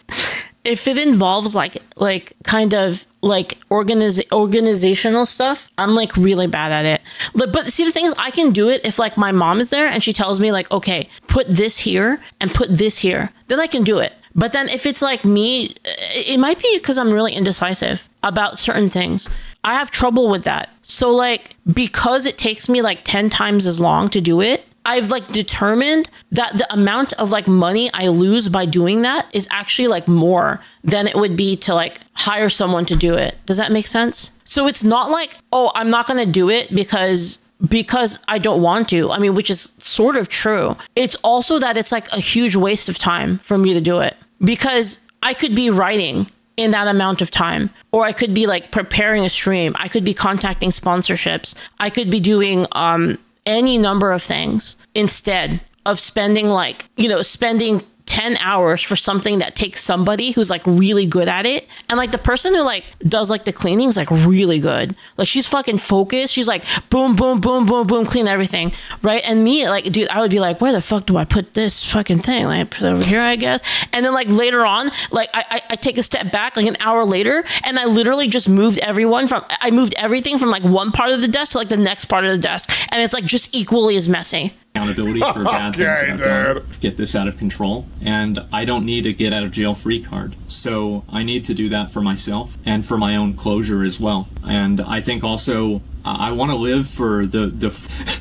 If it involves like, like kind of like organiz organizational stuff, I'm like really bad at it. But, but see, the thing is I can do it if like my mom is there and she tells me like, okay, put this here and put this here, then I can do it. But then if it's like me, it might be because I'm really indecisive about certain things. I have trouble with that. So like, because it takes me like ten times as long to do it, I've like determined that the amount of like money I lose by doing that is actually like more than it would be to like hire someone to do it. Does that make sense? So it's not like, oh, I'm not going to do it because... because I don't want to, I mean, which is sort of true. It's also that it's like a huge waste of time for me to do it because I could be writing in that amount of time, or I could be like preparing a stream. I could be contacting sponsorships. I could be doing um, any number of things instead of spending like, you know, spending ten hours for something that takes somebody who's like really good at it. And like the person who like does like the cleaning is like really good. Like she's fucking focused. She's like boom, boom, boom, boom, boom, clean everything. Right. And me, like, dude, I would be like, where the fuck do I put this fucking thing? Like I put it over here, I guess. And then like later on, like I, I, I take a step back like an hour later and I literally just moved everyone from, I moved everything from like one part of the desk to like the next part of the desk. And it's like just equally as messy. Accountability for bad okay, things that I've done, get this out of control, and I don't need a get out of jail free card, so I need to do that for myself and for my own closure as well. And I think also I want to live for the the,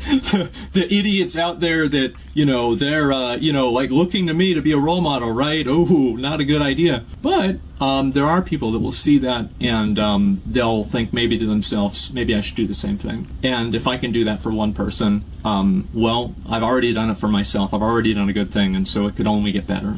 the the idiots out there that, you know, they're uh, you know, like looking to me to be a role model, right? Oh, not a good idea. But um, there are people that will see that and um, they'll think maybe to themselves, maybe I should do the same thing. And if I can do that for one person, um, well, I've already done it for myself. I've already done a good thing, and so it could only get better.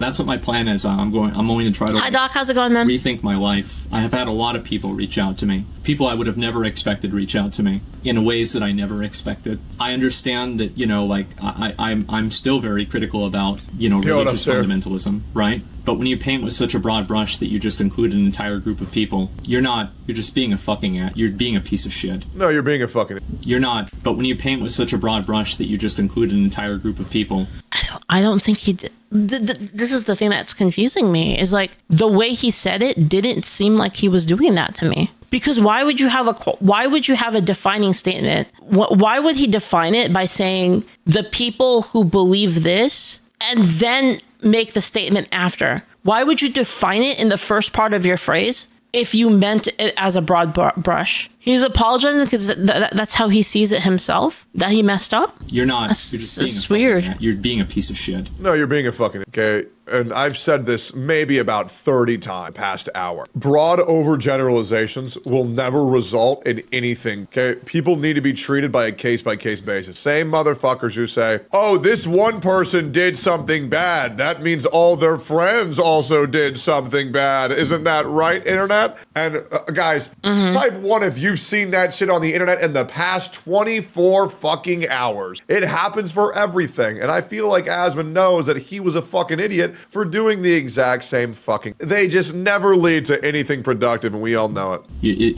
That's what my plan is. I'm going. I'm going to try to Hi, Doc. How's it going, man? Rethink my life. I have had a lot of people reach out to me. People I would have never expected reach out to me in ways that I never expected. I understand that, you know, like I, I'm, I'm still very critical about, you know, religious fundamentalism, right? But when you paint with such a broad brush that you just include an entire group of people, you're not, you're just being a fucking at, you're being a piece of shit. No, you're being a fucking You're not, but when you paint with such a broad brush that you just include an entire group of people. I don't, I don't think he did. The, the, this is the thing that's confusing me, is like the way he said it didn't seem like he was doing that to me. Because why would you have a why would you have a defining statement? Why would he define it by saying the people who believe this and then make the statement after? Why would you define it in the first part of your phrase if you meant it as a broad brush? He's apologizing because th th that's how he sees it himself, that he messed up. You're not. That's, you're just being that's weird. You're being a piece of shit. No, you're being a fucking okay. And I've said this maybe about thirty times past hour. Broad overgeneralizations will never result in anything, okay? People need to be treated by a case-by-case basis. Same motherfuckers who say, oh, this one person did something bad. That means all their friends also did something bad. Isn't that right, internet? And uh, guys, mm-hmm. type one if you've seen that shit on the internet in the past twenty-four fucking hours. It happens for everything. And I feel like Asmund knows that he was a fucking idiot for doing the exact same fucking. They just never lead to anything productive, and we all know it.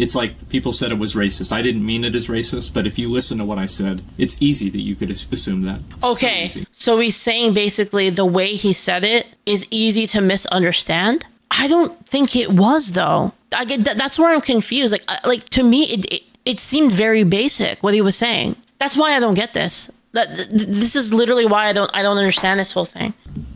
It's like people said it was racist. I didn't mean it as racist, but if you listen to what I said, it's easy that you could assume that. Okay, so, so he's saying basically the way he said it is easy to misunderstand? I don't think it was, though. I get that, that's where I'm confused. Like, like to me, it, it, it seemed very basic, what he was saying. That's why I don't get this. That, this is literally why I don't, I don't understand this whole thing.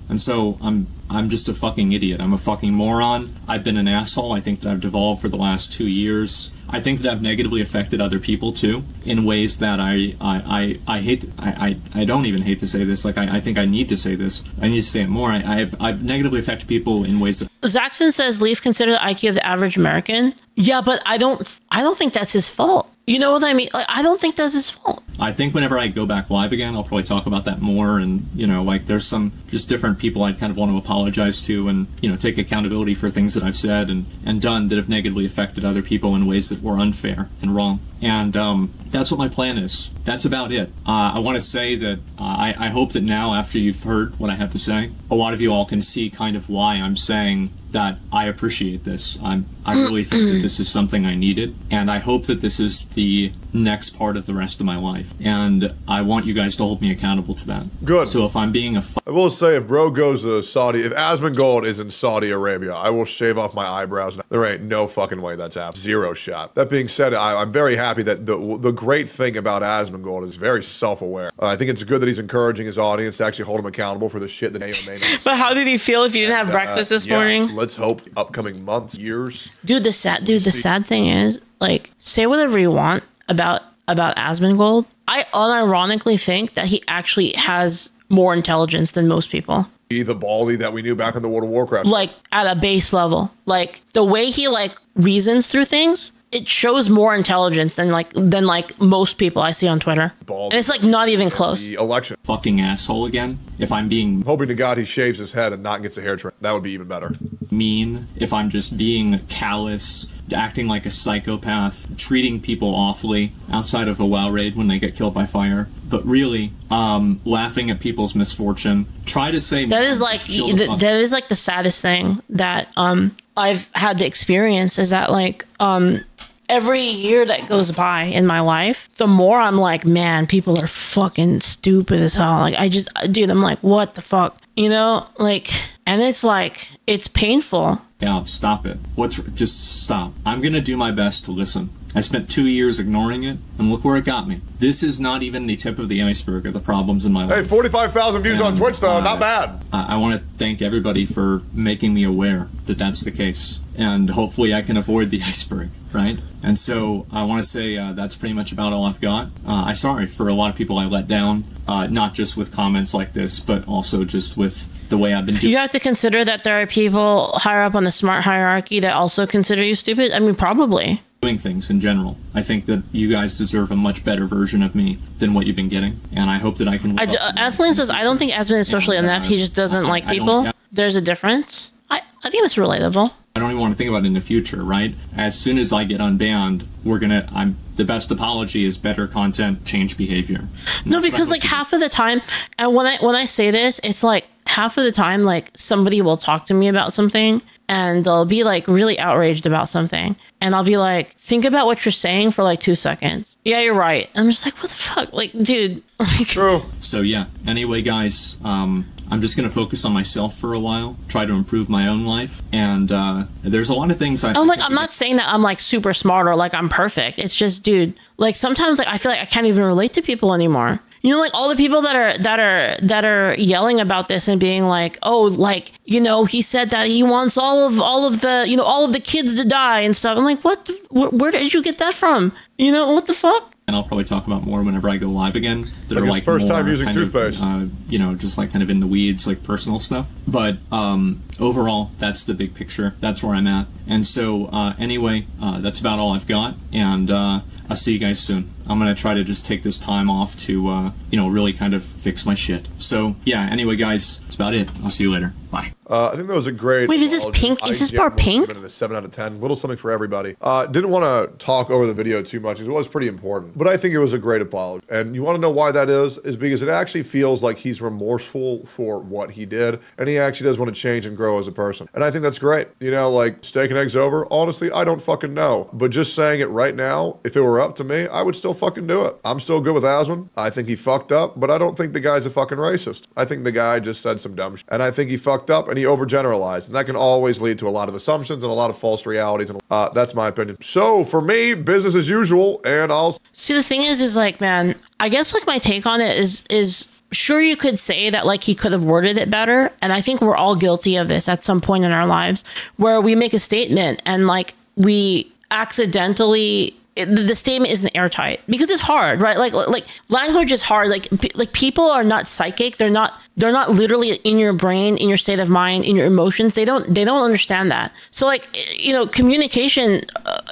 And so I'm I'm just a fucking idiot. I'm a fucking moron. I've been an asshole. I think that I've devolved for the last two years. I think that I've negatively affected other people too in ways that I I, I, I hate. I, I, I don't even hate to say this. Like I, I think I need to say this. I need to say it more. I, I've I've negatively affected people in ways that. Zaxxon says, "Leaf, consider the I Q of the average American." Yeah, but I don't I don't think that's his fault. You know what I mean? Like, I don't think that's his fault. I think whenever I go back live again, I'll probably talk about that more. And, you know, like there's some just different people I kind of want to apologize to and, you know, take accountability for things that I've said and, and done that have negatively affected other people in ways that were unfair and wrong. And um, that's what my plan is. That's about it. Uh, I want to say that uh, I, I hope that now, after you've heard what I have to say, a lot of you all can see kind of why I'm saying that I appreciate this. I'm, I really think that this is something I needed, and I hope that this is the next part of the rest of my life. And I want you guys to hold me accountable to that. Good. So if I'm being a f I will say, if bro goes to Saudi, if Asmongold is in Saudi Arabia, I will shave off my eyebrows. There ain't no fucking way that's happening. Zero shot. That being said, I, I'm very happy that the, the great thing about Asmongold is very self-aware. Uh, I think it's good that he's encouraging his audience to actually hold him accountable for the shit that they may not. But how did he feel if you didn't and, have breakfast uh, this yeah. morning? Let's hope upcoming months, years. Dude, the sad dude, the sad thing is, like, say whatever you want about about Asmongold. I unironically think that he actually has more intelligence than most people. The Baldy that we knew back in the World of Warcraft. Like at a base level. Like the way he like reasons through things it shows more intelligence than like than like most people I see on Twitter. Bald. And it's like not even close. The election. Fucking asshole again. If I'm being hoping to God he shaves his head and not gets a hair trim. That would be even better. Mean, if I'm just being callous, acting like a psychopath, treating people awfully outside of a WoW raid when they get killed by fire. But really, um, laughing at people's misfortune. Try to say that is like th that is like the saddest thing that um I've had to experience is that like um every year that goes by in my life, the more I'm like, man, people are fucking stupid as hell. Like I just, dude, I'm like, what the fuck, you know? Like, and it's like, it's painful. Yeah, stop it. What's just stop. I'm gonna do my best to listen. I spent two years ignoring it, and look where it got me. This is not even the tip of the iceberg of the problems in my life. Hey, forty-five thousand views and on Twitch, though. Uh, not bad. I, I want to thank everybody for making me aware that that's the case. And hopefully I can avoid the iceberg, right? And so I want to say uh, that's pretty much about all I've got. Uh, I'm sorry for a lot of people I let down, uh, not just with comments like this, but also just with the way I've been doing. You have to consider that there are people higher up on the smart hierarchy that also consider you stupid. I mean, probably. Doing things in general. I think that you guys deserve a much better version of me than what you've been getting, and I hope that I can. I do, Atheline says, I don't think Asmongold is socially inept. He just doesn't I, like I, people. I There's a difference. I, I think that's relatable. I don't even want to think about it in the future, right? As soon as I get unbanned, we're gonna, I'm, the best apology is better content, change behavior. And no, because like half of the time, and when I, when I say this, it's like half of the time, like somebody will talk to me about something and they'll be like really outraged about something. And I'll be like, think about what you're saying for like two seconds. Yeah, you're right. I'm just like, what the fuck? Like, dude. Like True. So yeah, anyway, guys, um, I'm just going to focus on myself for a while, try to improve my own life. And uh, there's a lot of things I... I'm like, I'm not saying that I'm like super smart or like I'm perfect. It's just, dude, like sometimes like I feel like I can't even relate to people anymore. You know, like all the people that are that are that are yelling about this and being like, oh, like, you know, he said that he wants all of all of the, you know, all of the kids to die and stuff. I'm like, what? Wh where did you get that from? You know, what the fuck? And I'll probably talk about more whenever I go live again. That like are like first more time using kind toothpaste. Of, uh, you know, just like kind of in the weeds, like personal stuff. But um, overall, that's the big picture. That's where I'm at. And so uh, anyway, uh, that's about all I've got. And uh, I'll see you guys soon. I'm going to try to just take this time off to, uh, you know, really kind of fix my shit. So yeah, anyway, guys, that's about it. I'll see you later. Bye. Uh, I think that was a great. Wait, is this pink? Is this bar pink? A seven out of ten. Little something for everybody. Uh, didn't want to talk over the video too much. It was pretty important. But I think it was a great apology. And you want to know why that is? Is because it actually feels like he's remorseful for what he did. And he actually does want to change and grow as a person. And I think that's great. You know, like steak and eggs over. Honestly, I don't fucking know. But just saying it right now, if it were up to me, I would still fucking do it. I'm still good with Asmongold. I think he fucked up. But I don't think the guy's a fucking racist. I think the guy just said some dumb shit. And I think he fucked up. And he overgeneralized, and that can always lead to a lot of assumptions and a lot of false realities. And uh, that's my opinion. So for me, business as usual, and I'll see. The thing is, is like, man, I guess like my take on it is is. Sure, you could say that like he could have worded it better, and I think we're all guilty of this at some point in our lives where we make a statement and like we accidentally. The statement isn't airtight because it's hard, right? Like, like language is hard. Like, like people are not psychic. They're not, they're not literally in your brain, in your state of mind, in your emotions. They don't, they don't understand that. So like, you know, communication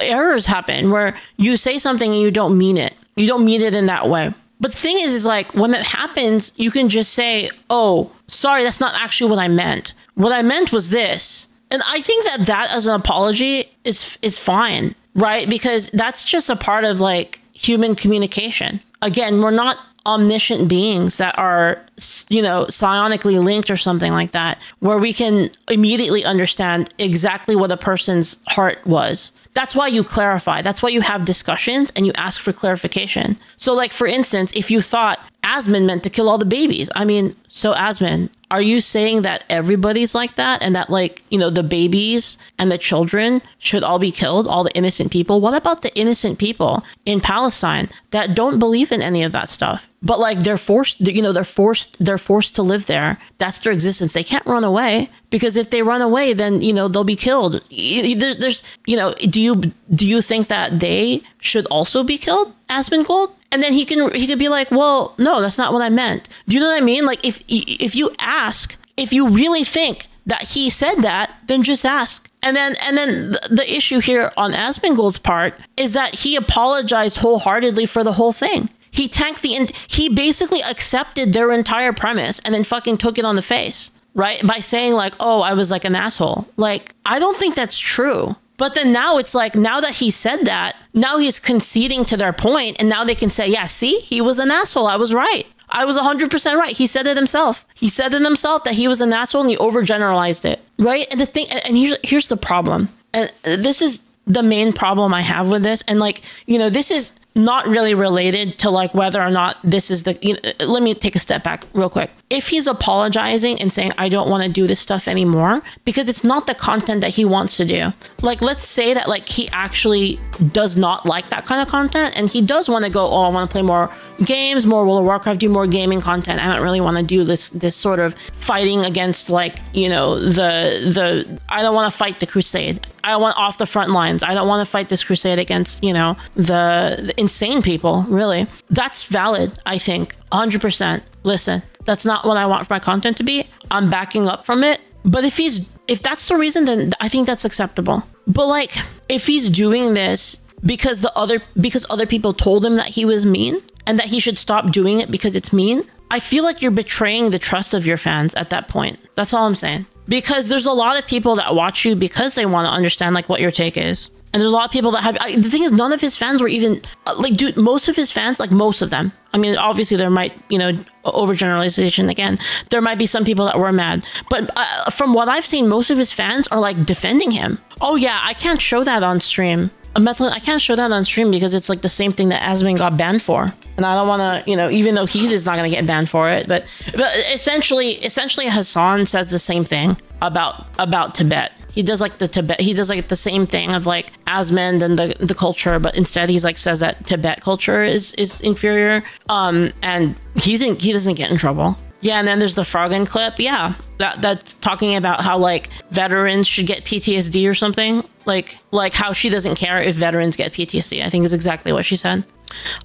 errors happen where you say something and you don't mean it. You don't mean it in that way. But the thing is, is like when that happens, you can just say, oh, sorry, that's not actually what I meant. What I meant was this. And I think that that as an apology is, is fine. Right? Because that's just a part of like human communication. Again, we're not omniscient beings that are, you know, psionically linked or something like that, where we can immediately understand exactly what a person's heart was. That's why you clarify. That's why you have discussions and you ask for clarification. So like, for instance, if you thought Asmongold meant to kill all the babies, I mean, so Asmongold, are you saying that everybody's like that and that like, you know, the babies and the children should all be killed, all the innocent people? What about the innocent people in Palestine that don't believe in any of that stuff? But like they're forced, you know, they're forced, they're forced to live there. That's their existence. They can't run away because if they run away, then, you know, they'll be killed. There's, you know, do you, do you think that they should also be killed, Asmongold? And then he can, he could be like, well, no, that's not what I meant. Do you know what I mean? Like if, if you ask, if you really think that he said that, then just ask. And then and then the, the issue here on Asmongold's part is that he apologized wholeheartedly for the whole thing. He tanked the in he basically accepted their entire premise and then fucking took it on the face, right? By saying like, "Oh, I was like an asshole." Like, I don't think that's true. But then now it's like, now that he said that, now he's conceding to their point, and now they can say, "Yeah, see? He was an asshole. I was right. I was one hundred percent right. He said it himself. He said it himself that he was an asshole and he overgeneralized it." Right? And the thing, and here's, here's the problem. And this is the main problem I have with this. And like, you know, this is not really related to like whether or not this is the, you know, let me take a step back real quick. If he's apologizing and saying, "I don't want to do this stuff anymore," because it's not the content that he wants to do. Like, let's say that like he actually does not like that kind of content and he does want to go, "Oh, I want to play more games, more World of Warcraft, do more gaming content. I don't really want to do this, this sort of fighting against like, you know, the, the, I don't want to fight the crusade. I want off the front lines. I don't want to fight this crusade against, you know, the, the insane people," really. That's valid, I think, one hundred percent. Listen, that's not what I want for my content to be. I'm backing up from it. But if he's, if that's the reason, then I think that's acceptable. But like, if he's doing this because the other, because other people told him that he was mean and that he should stop doing it because it's mean, I feel like you're betraying the trust of your fans at that point. That's all I'm saying. Because there's a lot of people that watch you because they want to understand like what your take is. And there's a lot of people that have, I, the thing is, none of his fans were even, like, dude, most of his fans, like most of them, I mean, obviously there might, you know, overgeneralization again, there might be some people that were mad, but uh, from what I've seen, most of his fans are like defending him. "Oh yeah, I can't show that on stream. A method, I can't show that on stream because it's like the same thing that Asmongold got banned for. And I don't want to, you know, even though he is not going to get banned for it, but, but essentially, essentially Hassan says the same thing about, about Tibet. He does like the Tibet, he does like the same thing of like Asmund and the, the culture, but instead he's like says that Tibet culture is, is inferior. Um, and he didn't, he doesn't get in trouble. Yeah, and then there's the Froggen clip. Yeah, that that's talking about how like veterans should get P T S D or something. Like, like how she doesn't care if veterans get P T S D, I think is exactly what she said.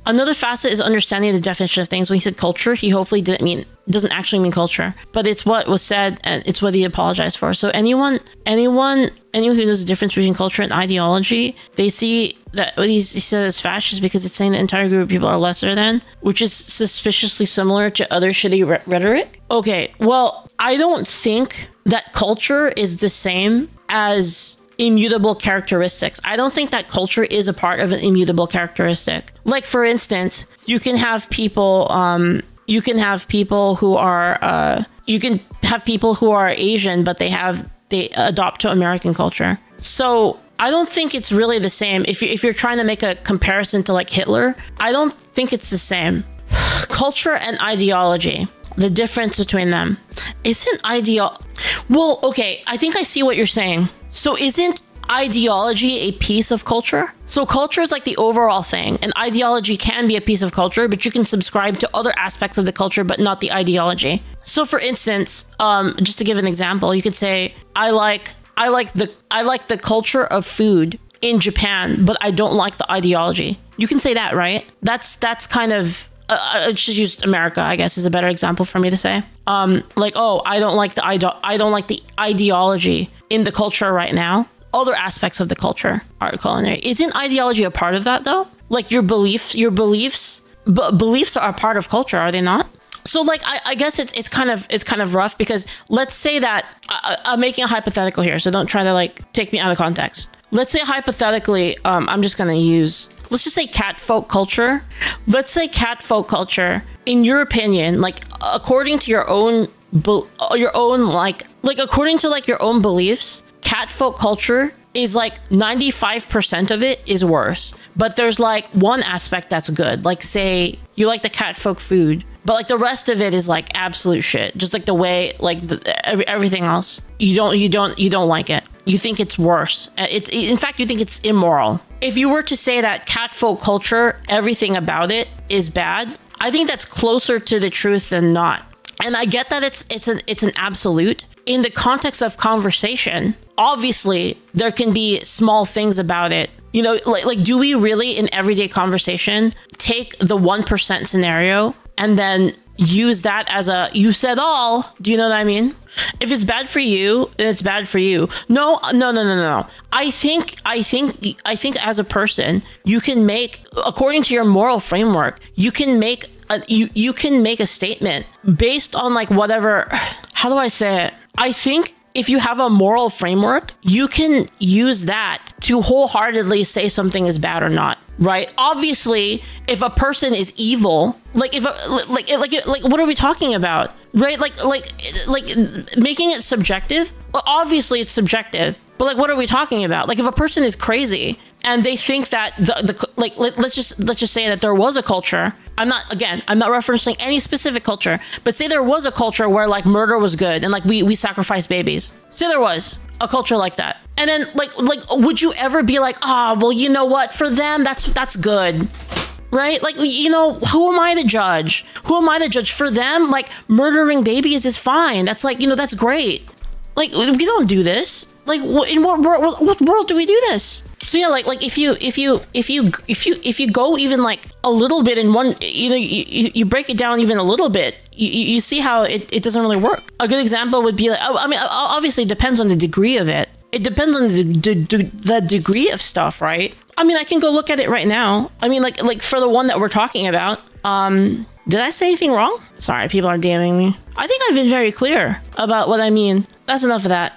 Another facet is understanding the definition of things. When he said culture, he hopefully didn't mean, doesn't actually mean culture, but it's what was said and it's what he apologized for. So anyone, anyone, anyone who knows the difference between culture and ideology, they see that what he said is fascist because it's saying the entire group of people are lesser than, which is suspiciously similar to other shitty re rhetoric. Okay, well, I don't think that culture is the same as immutable characteristics. I don't think that culture is a part of an immutable characteristic. Like, for instance, you can have people, um, you can have people who are, uh, you can have people who are Asian, but they have, they adopt to American culture. So I don't think it's really the same. If you, if you're trying to make a comparison to like Hitler, I don't think it's the same. Culture and ideology, the difference between them. Isn't ideal, well, okay, I think I see what you're saying. So isn't ideology a piece of culture? So culture is like the overall thing, and ideology can be a piece of culture, but you can subscribe to other aspects of the culture, but not the ideology. So for instance, um, just to give an example, you could say, I like, I like the, I like the culture of food in Japan, but I don't like the ideology. You can say that, right? That's, that's kind of, uh, I just used America, I guess, is a better example for me to say. Um, like, oh, I don't like the idol, I don't like the ideology in the culture right now. Other aspects of the culture are culinary. Isn't ideology a part of that though? Like your beliefs, your beliefs, b beliefs are a part of culture, are they not? So like, I, I guess it's it's kind of it's kind of rough because let's say that I, I'm making a hypothetical here, so don't try to like take me out of context. Let's say hypothetically, um, I'm just gonna use. Let's just say cat folk culture. Let's say cat folk culture. In your opinion, like according to your own, your own like, like according to like your own beliefs, cat folk culture is like ninety-five percent of it is worse. But there's like one aspect that's good. Like say you like the cat folk food, but like the rest of it is like absolute shit. Just like the way, like the, every, everything else, you don't, you don't, you don't like it. You think it's worse. It's, in fact, you think it's immoral. If you were to say that cat folk culture, everything about it is bad, I think that's closer to the truth than not. And I get that it's it's an it's an absolute. In the context of conversation, obviously there can be small things about it. You know, like like do we really in everyday conversation take the one percent scenario and then use that as a you said all. Do you know what I mean? If it's bad for you, it's bad for you. No, no, no, no, no. I think, I think, I think as a person, you can make, according to your moral framework, you can make a, you, you can make a statement based on like whatever, how do I say it? I think if you have a moral framework, you can use that to wholeheartedly say something is bad or not. Right? Obviously, if a person is evil, like if, a, like, like, like, what are we talking about? Right? Like, like, like making it subjective. Well, obviously it's subjective, but like, what are we talking about? Like if a person is crazy and they think that the, the like, let, let's just, let's just say that there was a culture. I'm not, again, I'm not referencing any specific culture, but say there was a culture where like murder was good and like we, we sacrificed babies. Say there was a culture like that. And then like, like, would you ever be like, ah, oh, well, you know what, for them, that's, that's good. Right? Like, you know, who am I to judge? Who am I to judge? For them, like murdering babies is fine. That's like, you know, that's great. Like we don't do this. Like in what world, what world do we do this? So yeah, like like if you if you if you if you if you go even like a little bit in one, you know, you, you break it down even a little bit, you, you see how it, it doesn't really work. A good example would be like, I mean, obviously it depends on the degree of it. It depends on the, the, the degree of stuff, right? I mean, I can go look at it right now. I mean, like like for the one that we're talking about, um, did I say anything wrong? Sorry, people are DMing me. I think I've been very clear about what I mean. That's enough of that.